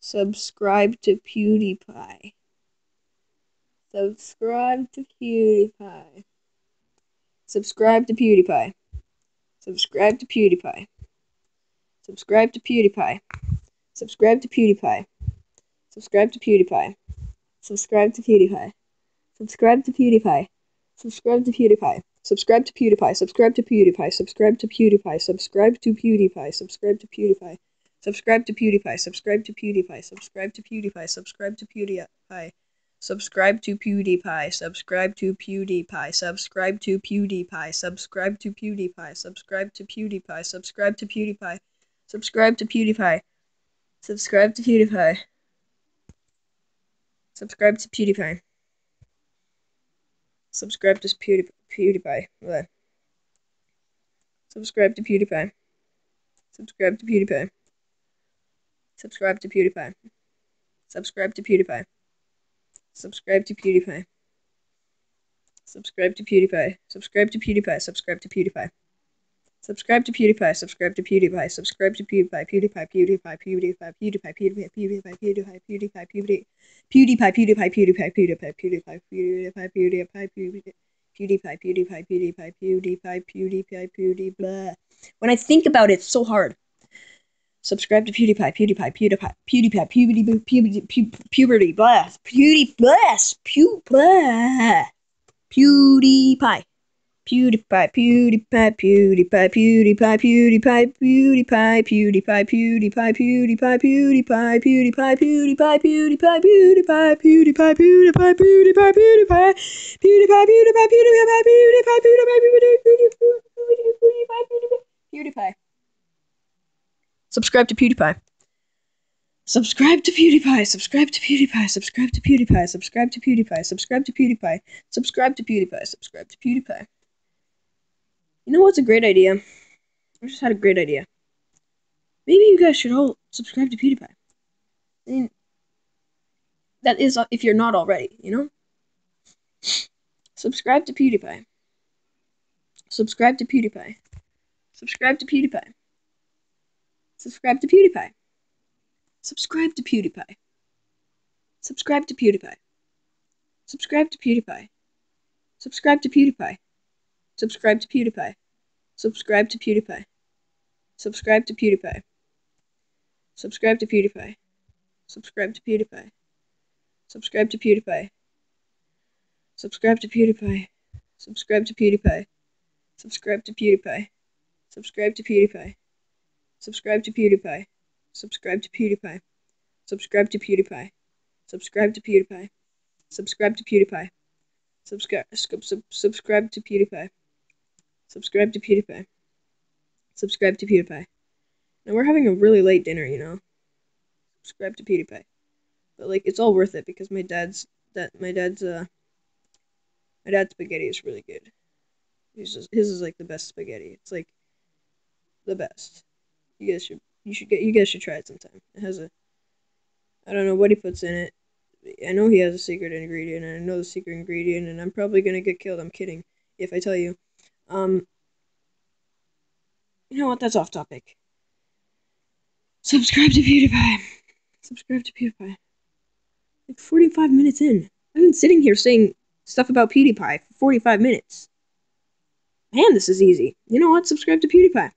Subscribe to PewDiePie. Subscribe to PewDiePie. Subscribe to PewDiePie. Subscribe to PewDiePie. Subscribe to PewDiePie. Subscribe to PewDiePie. Subscribe to PewDiePie. Subscribe to PewDiePie. Subscribe to PewDiePie. Subscribe to PewDiePie. Subscribe to PewDiePie. Subscribe to PewDiePie. Subscribe to PewDiePie. Subscribe to PewDiePie. Subscribe to PewDiePie. Subscribe to PewDiePie. Subscribe to PewDiePie. Subscribe to PewDiePie. Subscribe to PewDiePie. Subscribe to PewDiePie. Subscribe to PewDiePie. Subscribe to PewDiePie. Subscribe to PewDiePie. Subscribe to PewDiePie. Subscribe to PewDiePie. Subscribe to PewDiePie. Subscribe to PewDiePie. Subscribe to PewDiePie. Subscribe to PewDiePie. PewDiePie. Blah. Subscribe to PewDiePie. Subscribe to PewDiePie. Subscribe to PewDiePie. Subscribe to PewDiePie. Subscribe to PewDiePie. Subscribe to PewDiePie. Subscribe to PewDiePie. Subscribe to PewDiePie. Subscribe to PewDiePie. Subscribe to PewDiePie. Subscribe to PewDiePie. PewDiePie. PewDiePie. PewDiePie. PewDiePie. PewDiePie. PewDiePie. PewDiePie. PewDiePie. PewDiePie. PewDiePie. PewDiePie. PewDiePie. PewDiePie. PewDiePie. PewDiePie. PewDiePie. PewDiePie, PewDiePie, PewDiePie, PewDiePie, PewDiePie, PewDiePie, blah. When I think about it, it's so hard. Subscribe to PewDiePie, PewDiePie, PewDiePie, PewDiePie, PewDiePie, PewDiePie, puberty, blah, PewDiePie, bless, pew, blah, PewDiePie, PewDiePie, PewDiePie, PewDiePie, PewDiePie, PewDiePie, PewDiePie, PewDiePie, PewDiePie, PewDiePie, PewDiePie, PewDiePie, PewDiePie, PewDiePie, PewDiePie, PewDiePie, PewDiePie, PewDiePie, PewDiePie, PewDiePie, PewDiePie, PewDiePie, PewDiePie, PewDiePie, PewDiePie. Subscribe to PewDiePie. Subscribe to PewDiePie. Subscribe to PewDiePie. Subscribe to PewDiePie. Subscribe to PewDiePie. Subscribe to PewDiePie. Subscribe to PewDiePie. Subscribe to PewDiePie. You know what's a great idea? I just had a great idea. Maybe you guys should all subscribe to PewDiePie. I mean, that is if you're not already, you know? Subscribe to PewDiePie. Subscribe to PewDiePie. Subscribe to PewDiePie. Subscribe to PewDiePie. Subscribe to PewDiePie. Subscribe to PewDiePie. Subscribe to PewDiePie. Subscribe to PewDiePie. Subscribe to PewDiePie. Subscribe to PewDiePie. Subscribe to PewDiePie. Subscribe to PewDiePie. Subscribe to PewDiePie. Subscribe to PewDiePie. Subscribe to PewDiePie. Subscribe to PewDiePie. Subscribe to PewDiePie. Subscribe to PewDiePie. Subscribe to PewDiePie. Subscribe to PewDiePie. Subscribe to PewDiePie. Subscribe to PewDiePie. Subscribe to PewDiePie. Subscribe subscribe to PewDiePie. Subscribe to PewDiePie. Subscribe to PewDiePie. Now we're having a really late dinner, you know. Subscribe to PewDiePie. But like, it's all worth it because my dad's that my dad's uh my dad's spaghetti is really good. He's just, his is like the best spaghetti. It's like the best. You guys should you should get you guys should try it sometime. It has a I don't know what he puts in it. I know he has a secret ingredient, and I know the secret ingredient, and I'm probably gonna get killed. I'm kidding if I tell you. Um, you know what? That's off topic. Subscribe to PewDiePie. Subscribe to PewDiePie. Like forty-five minutes in, I've been sitting here saying stuff about PewDiePie for forty-five minutes. Man, this is easy. You know what? Subscribe to PewDiePie.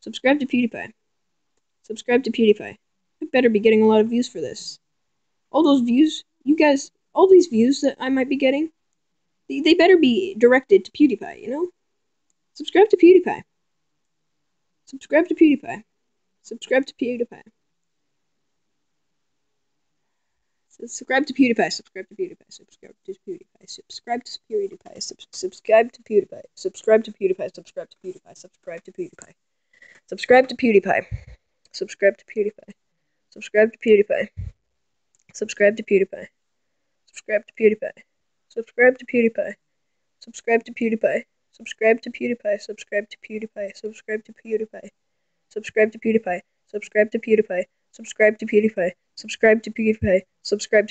Subscribe to PewDiePie. Subscribe to PewDiePie. I better be getting a lot of views for this. All those views, you guys, all these views that I might be getting, they, they better be directed to PewDiePie, you know? Subscribe to PewDiePie. Subscribe to PewDiePie. Subscribe to PewDiePie. Subscribe to PewDiePie. Subscribe to PewDiePie. Subscribe to PewDiePie. Subscribe to PewDiePie. Subscribe to PewDiePie. Subscribe to PewDiePie. Subscribe to PewDiePie. Subscribe to PewDiePie. Subscribe to PewDiePie. Subscribe to PewDiePie. Subscribe to PewDiePie. Subscribe to PewDiePie. Subscribe to PewDiePie. Subscribe to PewDiePie. Subscribe to PewDiePie. Subscribe to PewDiePie. Subscribe to PewDiePie. Subscribe to PewDiePie. Subscribe to PewDiePie. Subscribe to PewDiePie. Subscribe to PewDiePie. Subscribe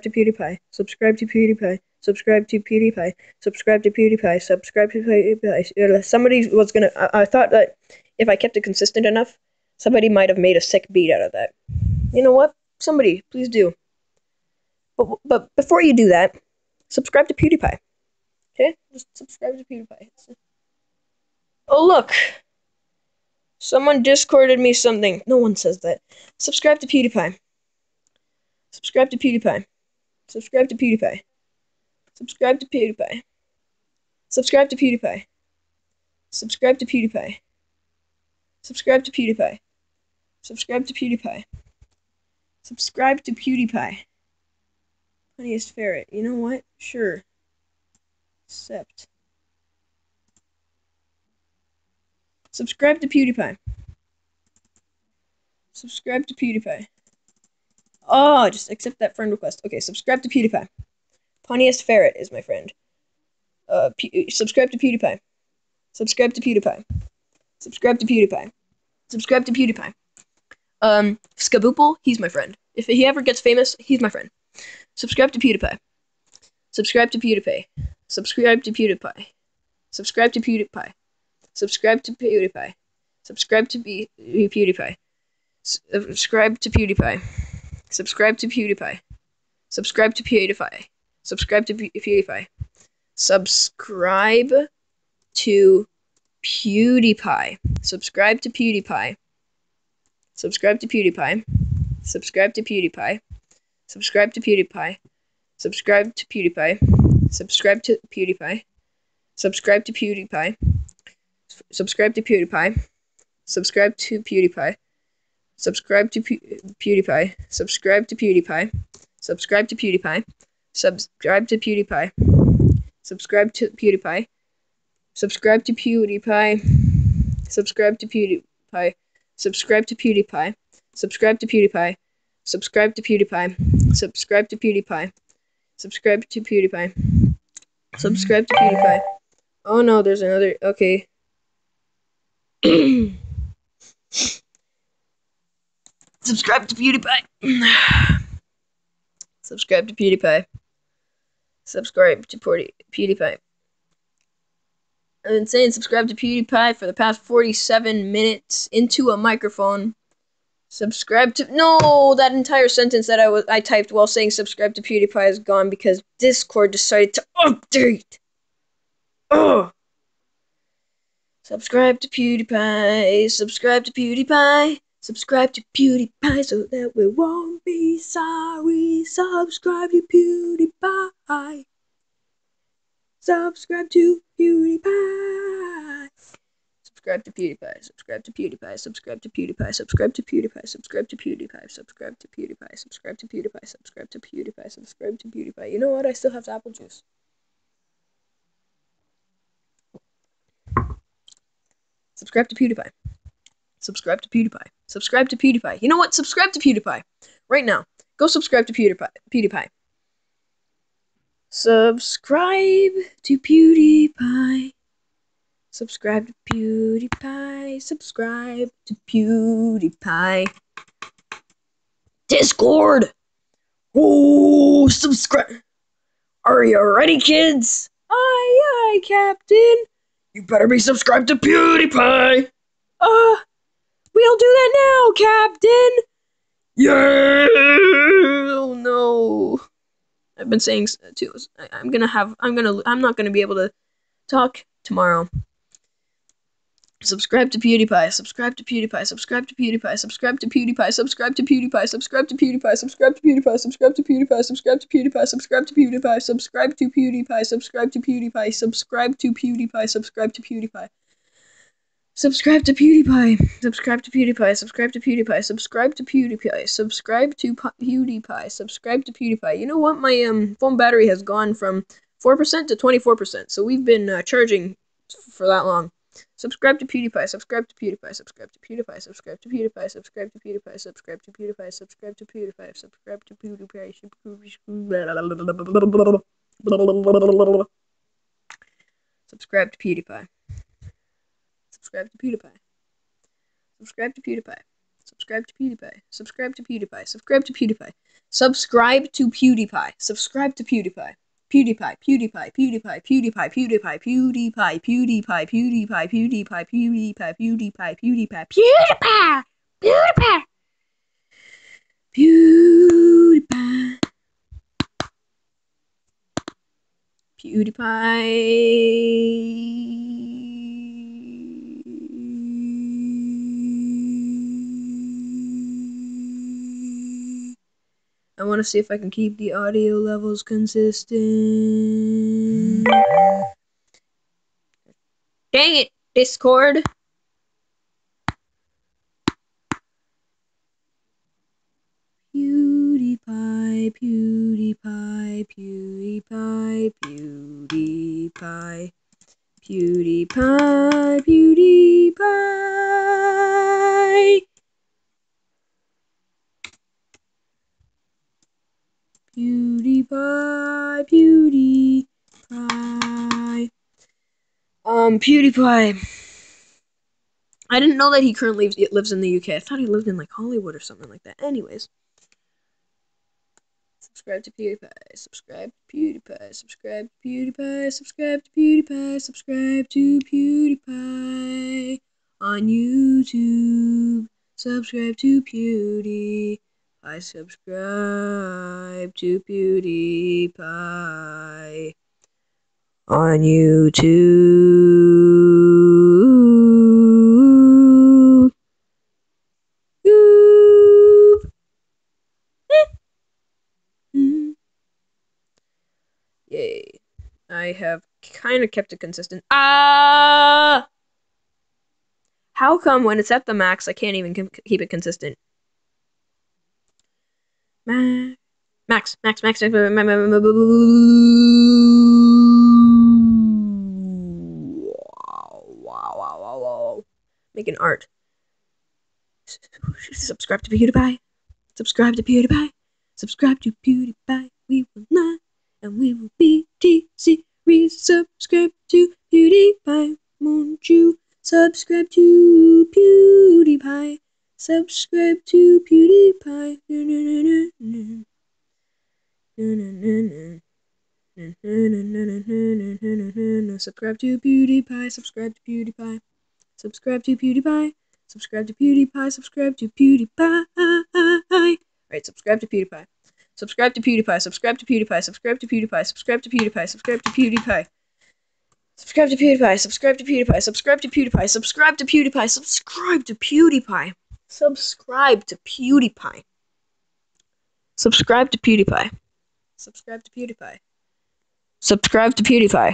to PewDiePie. Subscribe to PewDiePie. Subscribe to PewDiePie. Subscribe to PewDiePie. Subscribe to PewDiePie. Subscribe to PewDiePie. Subscribe to PewDiePie. Somebody was gonna. I, I thought that if I kept it consistent enough, somebody might have made a sick beat out of that. You know what? Somebody, please do. But, but before you do that, subscribe to PewDiePie. Okay? Just subscribe to PewDiePie. Oh, look! Someone Discorded me something. No one says that. Subscribe to PewDiePie. Subscribe to PewDiePie. Subscribe to PewDiePie. Subscribe to PewDiePie. Subscribe to PewDiePie. Subscribe to PewDiePie. Subscribe to PewDiePie. Subscribe to PewDiePie. Subscribe to PewDiePie. Funniest ferret. You know what? Sure. Except. Subscribe to PewDiePie. Subscribe to PewDiePie. Oh, just accept that friend request. Okay, subscribe to PewDiePie. Funniest ferret is my friend. Uh, subscribe to PewDiePie. Subscribe to PewDiePie. Subscribe to PewDiePie. Subscribe to PewDiePie. Um, Skaboople, he's my friend. If he ever gets famous, he's my friend. Subscribe to PewDiePie. Subscribe to PewDiePie. Subscribe to PewDiePie. Subscribe to PewDiePie. Subscribe to PewDiePie. Subscribe to PewDiePie. Subscribe to PewDiePie. Subscribe to PewDiePie. Subscribe to PewDiePie. Subscribe to PewDiePie. Subscribe to PewDiePie. Subscribe to PewDiePie. Subscribe to PewDiePie. Subscribe to PewDiePie. Subscribe to PewDiePie. Subscribe to PewDiePie. Subscribe to PewDiePie. Subscribe to PewDiePie. Subscribe to PewDiePie. Subscribe to PewDiePie. Subscribe to PewDiePie. Subscribe to PewDiePie. Subscribe to PewDiePie. Subscribe to PewDiePie. Subscribe to PewDiePie. Subscribe to PewDiePie. Subscribe to PewDiePie. Subscribe to PewDiePie. Subscribe to PewDiePie. Subscribe to PewDiePie. Subscribe to PewDiePie. Subscribe to PewDiePie. Subscribe to PewDiePie. Oh no, there's another. Okay. Subscribe to PewDiePie. Subscribe to PewDiePie. Subscribe to PewDiePie. I've been saying subscribe to PewDiePie for the past forty-seven minutes into a microphone. Subscribe to no, that entire sentence that I was I typed while saying subscribe to PewDiePie is gone because Discord decided to update. Oh, Subscribe to PewDiePie, subscribe to PewDiePie, subscribe to PewDiePie so that we won't be sorry. Subscribe to PewDiePie. Subscribe to PewDiePie. Subscribe to PewDiePie, subscribe to PewDiePie, subscribe to PewDiePie, subscribe to PewDiePie, subscribe to PewDiePie, subscribe to PewDiePie, subscribe to PewDiePie, subscribe to PewDiePie, subscribe to PewDiePie. You know what? I still have apple juice. Subscribe to PewDiePie. Subscribe to PewDiePie. Subscribe to PewDiePie. You know what? Subscribe to PewDiePie. Right now. Go subscribe to PewDiePie. PewDiePie. Subscribe to PewDiePie. Subscribe to PewDiePie. Subscribe to PewDiePie. Discord! Oh, subscribe! Are you ready, kids? Aye, aye, Captain! You better be subscribed to PewDiePie! Uh, we'll do that now, Captain! Yeah! Oh, no. I've been saying too. I'm gonna have, I'm gonna, I'm not gonna be able to talk tomorrow. Subscribe to PewDiePie, subscribe to PewDiePie, subscribe to PewDiePie, subscribe to PewDiePie, subscribe to PewDiePie, subscribe to PewDiePie, subscribe to PewDiePie, subscribe to PewDiePie, subscribe to PewDiePie, subscribe to PewDiePie, subscribe to PewDiePie, subscribe to PewDiePie, subscribe to PewDiePie, subscribe to PewDiePie. Subscribe to PewDiePie, subscribe to PewDiePie, subscribe to PewDiePie, subscribe to PewDiePie, subscribe to PewDiePie, subscribe to PewDiePie. You know what? My um phone battery has gone from four percent to twenty-four percent, so we've been uh, charging for that long. Subscribe to PewDiePie, subscribe to PewDiePie, subscribe to PewDiePie, subscribe to PewDiePie, subscribe to PewDiePie, subscribe to PewDiePie, subscribe to PewDiePie, subscribe to PewDiePie, subscribe to PewDiePie, subscribe to PewDiePie, subscribe to PewDiePie, subscribe to PewDiePie, subscribe to PewDiePie, subscribe to PewDiePie, subscribe to PewDiePie, subscribe to PewDiePie. PewDiePie, PewDiePie, PewDiePie, PewDiePie, PewDiePie, PewDiePie, PewDiePie, PewDiePie, PewDiePie, PewDiePie, PewDiePie, PewDiePie, PewDiePie, PewDiePie, PewDiePie, PewDiePie. I want to see if I can keep the audio levels consistent. Dang it, Discord. PewDiePie, PewDiePie, PewDiePie, PewDiePie, PewDiePie, PewDiePie. PewDiePie, PewDiePie. Um, PewDiePie. I didn't know that he currently lives in the U K. I thought he lived in, like, Hollywood or something like that. Anyways. Subscribe to PewDiePie. Subscribe to PewDiePie. Subscribe to PewDiePie. Subscribe to PewDiePie. Subscribe to PewDiePie. On YouTube. Subscribe to PewDiePie. I subscribe to PewDiePie on YouTube. Yay. I have kind of kept it consistent. Ah! How come when it's at the max, I can't even keep it consistent? Max, max, max, max, max, max, max, wow, wow, wow, wow. Making art. Subscribe to PewDiePie. Subscribe to PewDiePie. Subscribe to PewDiePie. We will not, and we will be T-Series. Subscribe to PewDiePie. Won't you subscribe to PewDiePie? Subscribe to PewDiePie. No, no, no, no, no. No, no, no. Subscribe to PewDiePie. Subscribe to PewDiePie. Subscribe to PewDiePie. Subscribe to PewDiePie. Subscribe to PewDiePie. Right, subscribe to PewDiePie. Subscribe to PewDiePie. Subscribe to PewDiePie. Subscribe to PewDiePie. Subscribe to PewDiePie. Subscribe to PewDiePie. Subscribe to PewDiePie, subscribe to PewDiePie, subscribe to PewDiePie, subscribe to PewDiePie, subscribe to PewDiePie, subscribe to PewDiePie, subscribe to PewDiePie, subscribe to PewDiePie, subscribe to PewDiePie,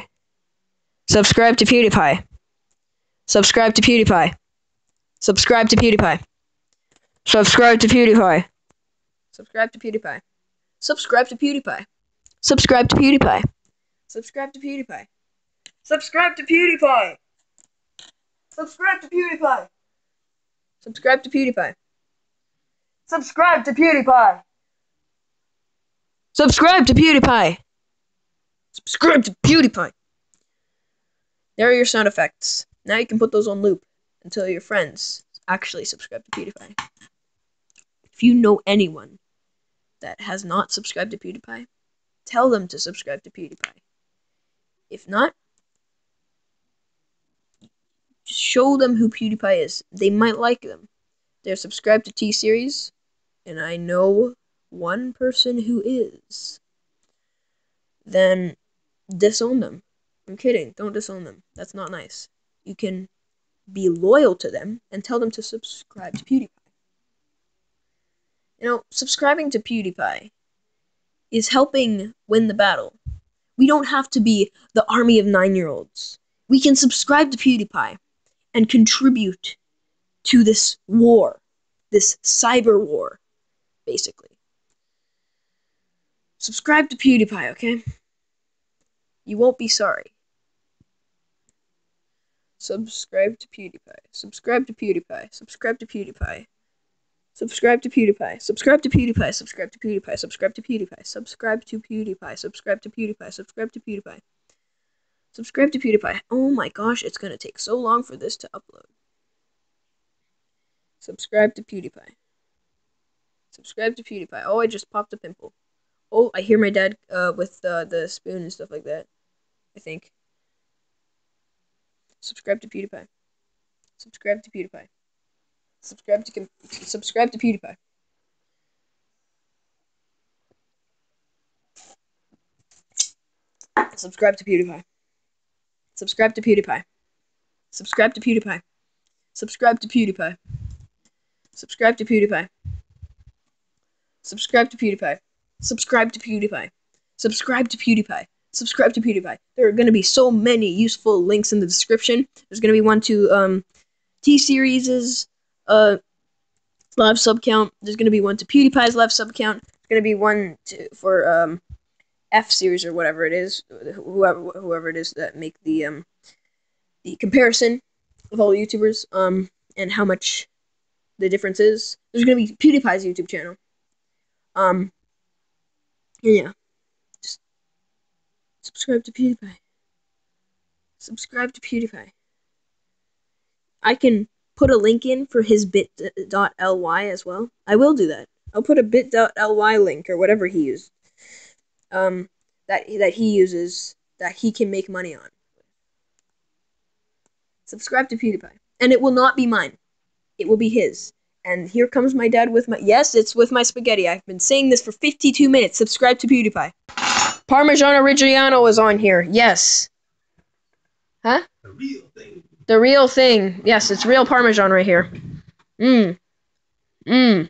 subscribe to PewDiePie, subscribe to PewDiePie, subscribe to PewDiePie, subscribe to PewDiePie, subscribe to PewDiePie, subscribe to PewDiePie, subscribe to PewDiePie, subscribe to PewDiePie. Subscribe to PewDiePie! Subscribe to PewDiePie! Subscribe to PewDiePie! Subscribe to PewDiePie! Subscribe to PewDiePie! Subscribe to PewDiePie! There are your sound effects. Now you can put those on loop until your friends actually subscribe to PewDiePie. If you know anyone that has not subscribed to PewDiePie, tell them to subscribe to PewDiePie. If not, show them who PewDiePie is. They might like them. They're subscribed to T-Series, and I know one person who is. Then disown them. I'm kidding. Don't disown them. That's not nice. You can be loyal to them and tell them to subscribe to PewDiePie. You know, subscribing to PewDiePie is helping win the battle. We don't have to be the army of nine-year-olds. We can subscribe to PewDiePie and contribute to this war, this cyber war, basically. Subscribe to PewDiePie, okay? You won't be sorry. Subscribe to PewDiePie. Subscribe to PewDiePie. Subscribe to PewDiePie. Subscribe to PewDiePie. Subscribe to PewDiePie. Subscribe to PewDiePie. Subscribe to PewDiePie. Subscribe to PewDiePie. Subscribe to PewDiePie. Subscribe to PewDiePie. Subscribe to PewDiePie. Oh my gosh, it's gonna take so long for this to upload. Subscribe to PewDiePie. Subscribe to PewDiePie. Oh, I just popped a pimple. Oh, I hear my dad uh, with uh, the spoon and stuff like that, I think. Subscribe to PewDiePie. Subscribe to PewDiePie. Subscribe to subscribe to PewDiePie. Subscribe to PewDiePie. Subscribe to PewDiePie. Subscribe to PewDiePie. Subscribe to PewDiePie. Subscribe to PewDiePie. Subscribe to PewDiePie. Subscribe to PewDiePie. Subscribe to PewDiePie. Subscribe to PewDiePie. There are going to be so many useful links in the description. There's going to be one to um, T-Series' uh, live sub count. There's going to be one to PewDiePie's live sub count. There's going to be one to, for... Um, F series or whatever it is, whoever whoever it is that make the um the comparison of all YouTubers um and how much the difference is. There's gonna be PewDiePie's YouTube channel, um and yeah, just subscribe to PewDiePie. Subscribe to PewDiePie. I can put a link in for his bit dot L Y as well. I will do that. I'll put a bit dot L Y link or whatever he used. Um, that that he uses, that he can make money on. Subscribe to PewDiePie, and it will not be mine; it will be his. And here comes my dad with my yes, it's with my spaghetti. I've been saying this for fifty-two minutes. Subscribe to PewDiePie. Parmigiano Reggiano is on here. Yes. Huh? The real thing. The real thing. Yes, it's real Parmesan right here. Mmm. Mmm.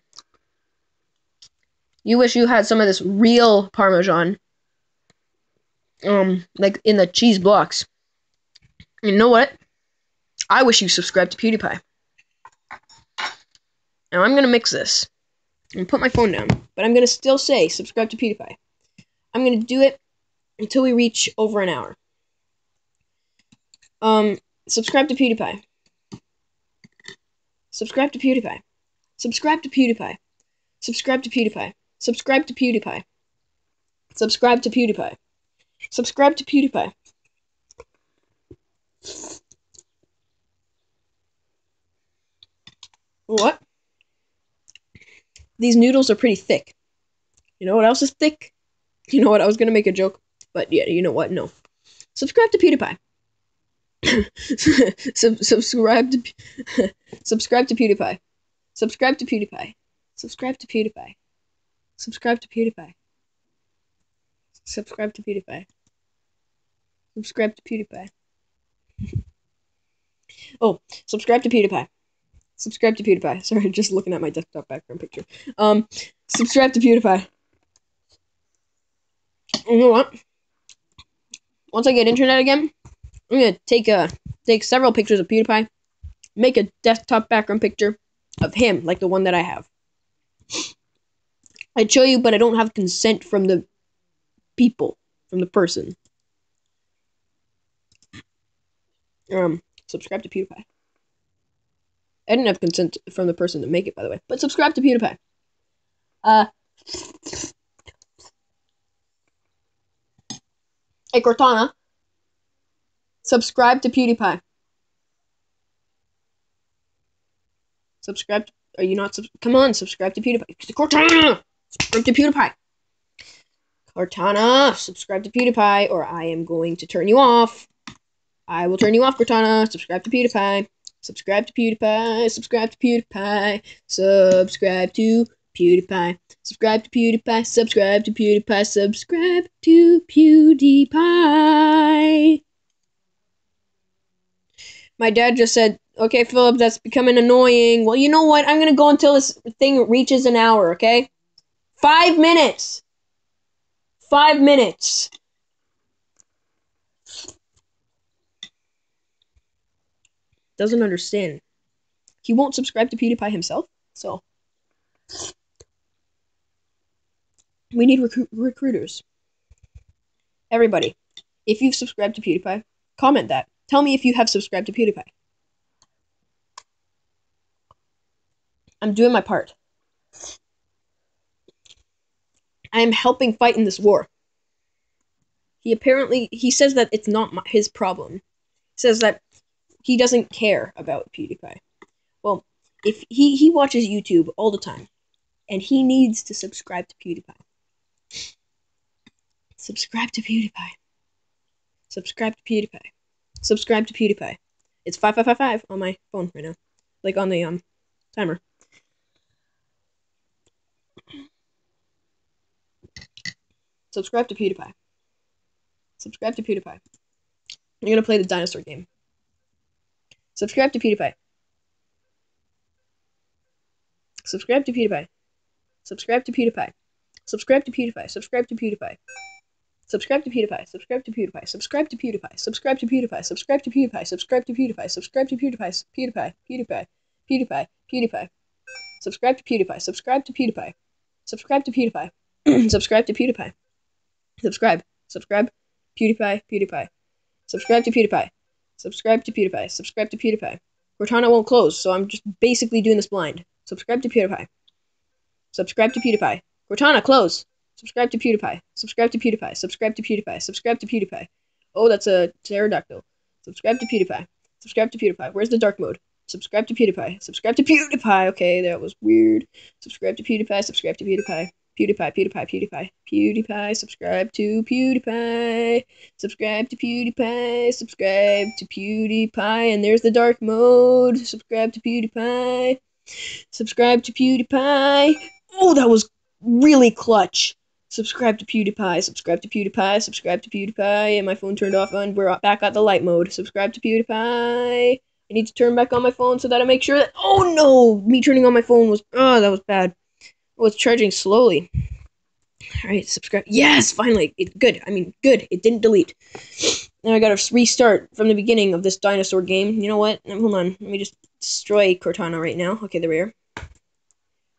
You wish you had some of this real Parmesan, um, like in the cheese blocks. You know what? I wish you subscribed to PewDiePie. Now I'm gonna mix this and put my phone down, but I'm gonna still say subscribe to PewDiePie. I'm gonna do it until we reach over an hour. Um, subscribe to PewDiePie. Subscribe to PewDiePie. Subscribe to PewDiePie. Subscribe to PewDiePie. Subscribe to PewDiePie. Subscribe to PewDiePie. Subscribe to PewDiePie. What? These noodles are pretty thick. You know what else is thick? You know what? I was gonna make a joke, but yeah, you know what? No. Subscribe to PewDiePie. Sub subscribe to subscribe to PewDiePie. Subscribe to PewDiePie. Subscribe to PewDiePie. Subscribe to PewDiePie. Subscribe to PewDiePie. Subscribe to PewDiePie. Oh, subscribe to PewDiePie. Subscribe to PewDiePie. Sorry, just looking at my desktop background picture. Um, subscribe to PewDiePie. You know what? Once I get internet again, I'm gonna take a take several pictures of PewDiePie, make a desktop background picture of him, like the one that I have. I'd show you, but I don't have consent from the people, from the person. Um, subscribe to PewDiePie. I didn't have consent from the person to make it, by the way. But subscribe to PewDiePie. Uh, hey, Cortana. Subscribe to PewDiePie. Subscribe to, are you not, sub, come on, subscribe to PewDiePie. Cortana! Subscribe to PewDiePie. Cortana, subscribe to PewDiePie, or I am going to turn you off. I will turn you off, Cortana. Subscribe to PewDiePie. Subscribe to PewDiePie. Subscribe to PewDiePie. Subscribe to PewDiePie. Subscribe to PewDiePie. Subscribe to PewDiePie. Subscribe to PewDiePie. My dad just said, okay, Philip, that's becoming annoying. Well, you know what? I'm going to go until this thing reaches an hour, okay? Five minutes. Five minutes. Doesn't understand. He won't subscribe to PewDiePie himself, so we need recru recruiters. Everybody, if you've subscribed to PewDiePie, comment that. Tell me if you have subscribed to PewDiePie. I'm doing my part. I am helping fight in this war. He apparently, he says that it's not my, his problem. He says that he doesn't care about PewDiePie. Well, if he, he watches YouTube all the time, and he needs to subscribe to PewDiePie. Subscribe to PewDiePie. Subscribe to PewDiePie. Subscribe to PewDiePie. It's five five five five on my phone right now. Like on the um timer. Subscribe to PewDiePie. Subscribe to PewDiePie. I'm gonna play the dinosaur game. Subscribe to PewDiePie. Subscribe to PewDiePie. Subscribe to PewDiePie. Subscribe to PewDiePie. Subscribe to PewDiePie. Subscribe to PewDiePie. Subscribe to PewDiePie. Subscribe to PewDiePie. Subscribe to PewDiePie. Subscribe to PewDiePie. Subscribe to PewDiePie. Subscribe to PewDiePie. PewDiePie. PewDiePie. PewDiePie. PewDiePie. Subscribe to PewDiePie. Subscribe to PewDiePie. Subscribe to PewDiePie. Subscribe to PewDiePie. Subscribe. Subscribe. PewDiePie. PewDiePie. Subscribe to PewDiePie. Subscribe to PewDiePie. Subscribe to PewDiePie. Cortana won't close, so I'm just basically doing this blind. Subscribe to PewDiePie. Subscribe to PewDiePie. Cortana, close! Subscribe to PewDiePie. Subscribe to PewDiePie. Subscribe to PewDiePie. Subscribe to PewDiePie. Oh, that's a pterodactyl. Subscribe to PewDiePie. Subscribe to PewDiePie. Where's the dark mode? Subscribe to PewDiePie. Subscribe to PewDiePie. Okay, that was weird. Subscribe to PewDiePie. Subscribe to PewDiePie. PewDiePie, PewDiePie, PewDiePie, PewDiePie, subscribe to PewDiePie, subscribe to PewDiePie, subscribe to PewDiePie, and there's the dark mode, subscribe to PewDiePie, subscribe to PewDiePie, oh, that was really clutch, subscribe to PewDiePie, subscribe to PewDiePie, subscribe to PewDiePie, and my phone turned off, and we're back at the light mode, subscribe to PewDiePie, I need to turn back on my phone so that I make sure that, oh no, me turning on my phone was, oh, that was bad. Oh, it's charging slowly. Alright, subscribe. Yes, finally! It, good. I mean, good. It didn't delete. Now I gotta restart from the beginning of this dinosaur game. You know what? No, hold on. Let me just destroy Cortana right now. Okay, there we are.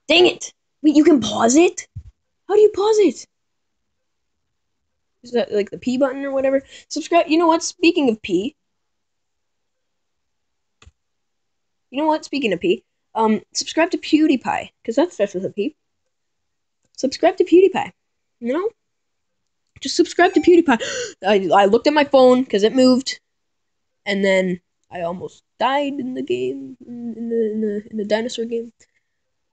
Dang it! Wait, you can pause it? How do you pause it? Is that, like, the P button or whatever? Subscribe. You know what? Speaking of P. You know what? Speaking of P. Um, subscribe to PewDiePie. Because that starts with a P. Subscribe to PewDiePie. You know? Just subscribe to PewDiePie. I, I looked at my phone because it moved. And then I almost died in the game. In the, in the, in the dinosaur game.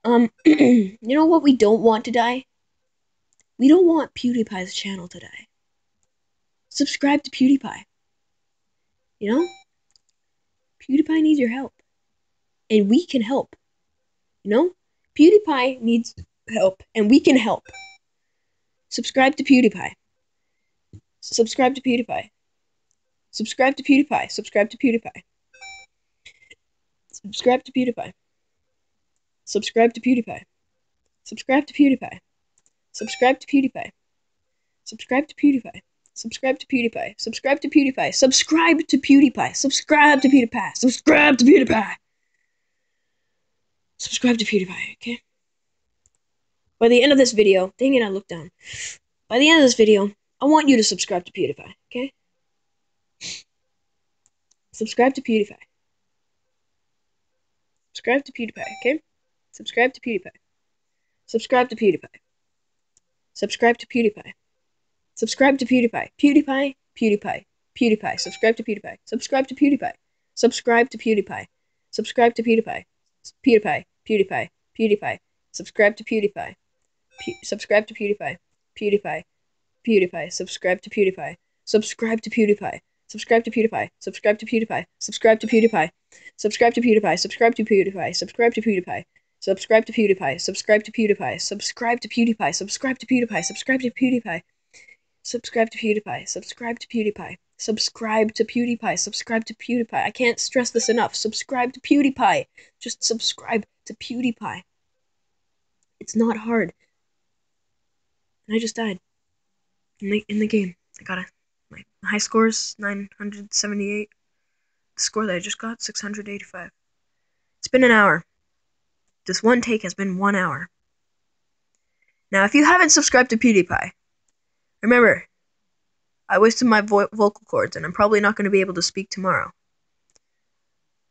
Um, you know what we don't want to die? We don't want PewDiePie's channel to die. Subscribe to PewDiePie. You know? PewDiePie needs your help. And we can help. You know? PewDiePie needs help. And we can help. Subscribe to PewDiePie. Subscribe to PewDiePie. Subscribe to PewDiePie. Subscribe to PewDiePie. Subscribe to PewDiePie. Subscribe to PewDiePie. Subscribe to PewDiePie. Subscribe to PewDiePie. Subscribe to PewDiePie. Subscribe to PewDiePie. Subscribe to PewDiePie. Subscribe to PewDiePie. Subscribe to PewDiePie. Subscribe to PewDiePie. Subscribe to PewDiePie, okay? By the end of this video, dang it, I looked down. By the end of this video, I want you to subscribe to PewDiePie, okay? Subscribe to PewDiePie. Subscribe to PewDiePie, okay? Subscribe to PewDiePie. Subscribe to PewDiePie. Subscribe to PewDiePie. Subscribe to PewDiePie. PewDiePie, PewDiePie, PewDiePie. Subscribe to PewDiePie. Subscribe to PewDiePie. Subscribe to PewDiePie. Subscribe to PewDiePie. PewDiePie, PewDiePie, PewDiePie. Subscribe to PewDiePie. Subscribe to PewDiePie. PewDiePie, PewDiePie. Subscribe to PewDiePie. Subscribe to PewDiePie. Subscribe to PewDiePie. Subscribe to PewDiePie. Subscribe to PewDiePie. Subscribe to PewDiePie. Subscribe to PewDiePie. Subscribe to PewDiePie. Subscribe to PewDiePie. Subscribe to PewDiePie. Subscribe to PewDiePie. Subscribe to PewDiePie. Subscribe to PewDiePie. Subscribe to PewDiePie. Subscribe to PewDiePie. Subscribe to PewDiePie. Subscribe to PewDiePie. I can't stress this enough. Subscribe to PewDiePie. Just subscribe to PewDiePie. It's not hard. And I just died. In the, in the game. I got it. My high score is nine hundred seventy-eight. The score that I just got, six hundred eighty-five. It's been an hour. This one take has been one hour. Now, if you haven't subscribed to PewDiePie, remember, I wasted my vo vocal cords, and I'm probably not going to be able to speak tomorrow.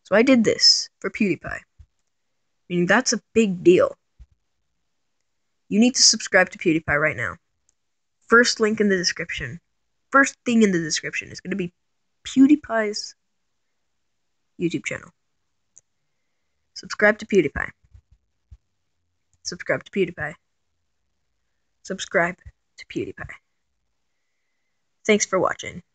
So I did this for PewDiePie. Meaning that's a big deal. You need to subscribe to PewDiePie right now. First link in the description. First thing in the description is going to be PewDiePie's YouTube channel. Subscribe to PewDiePie. Subscribe to PewDiePie. Subscribe to PewDiePie. Thanks for watching.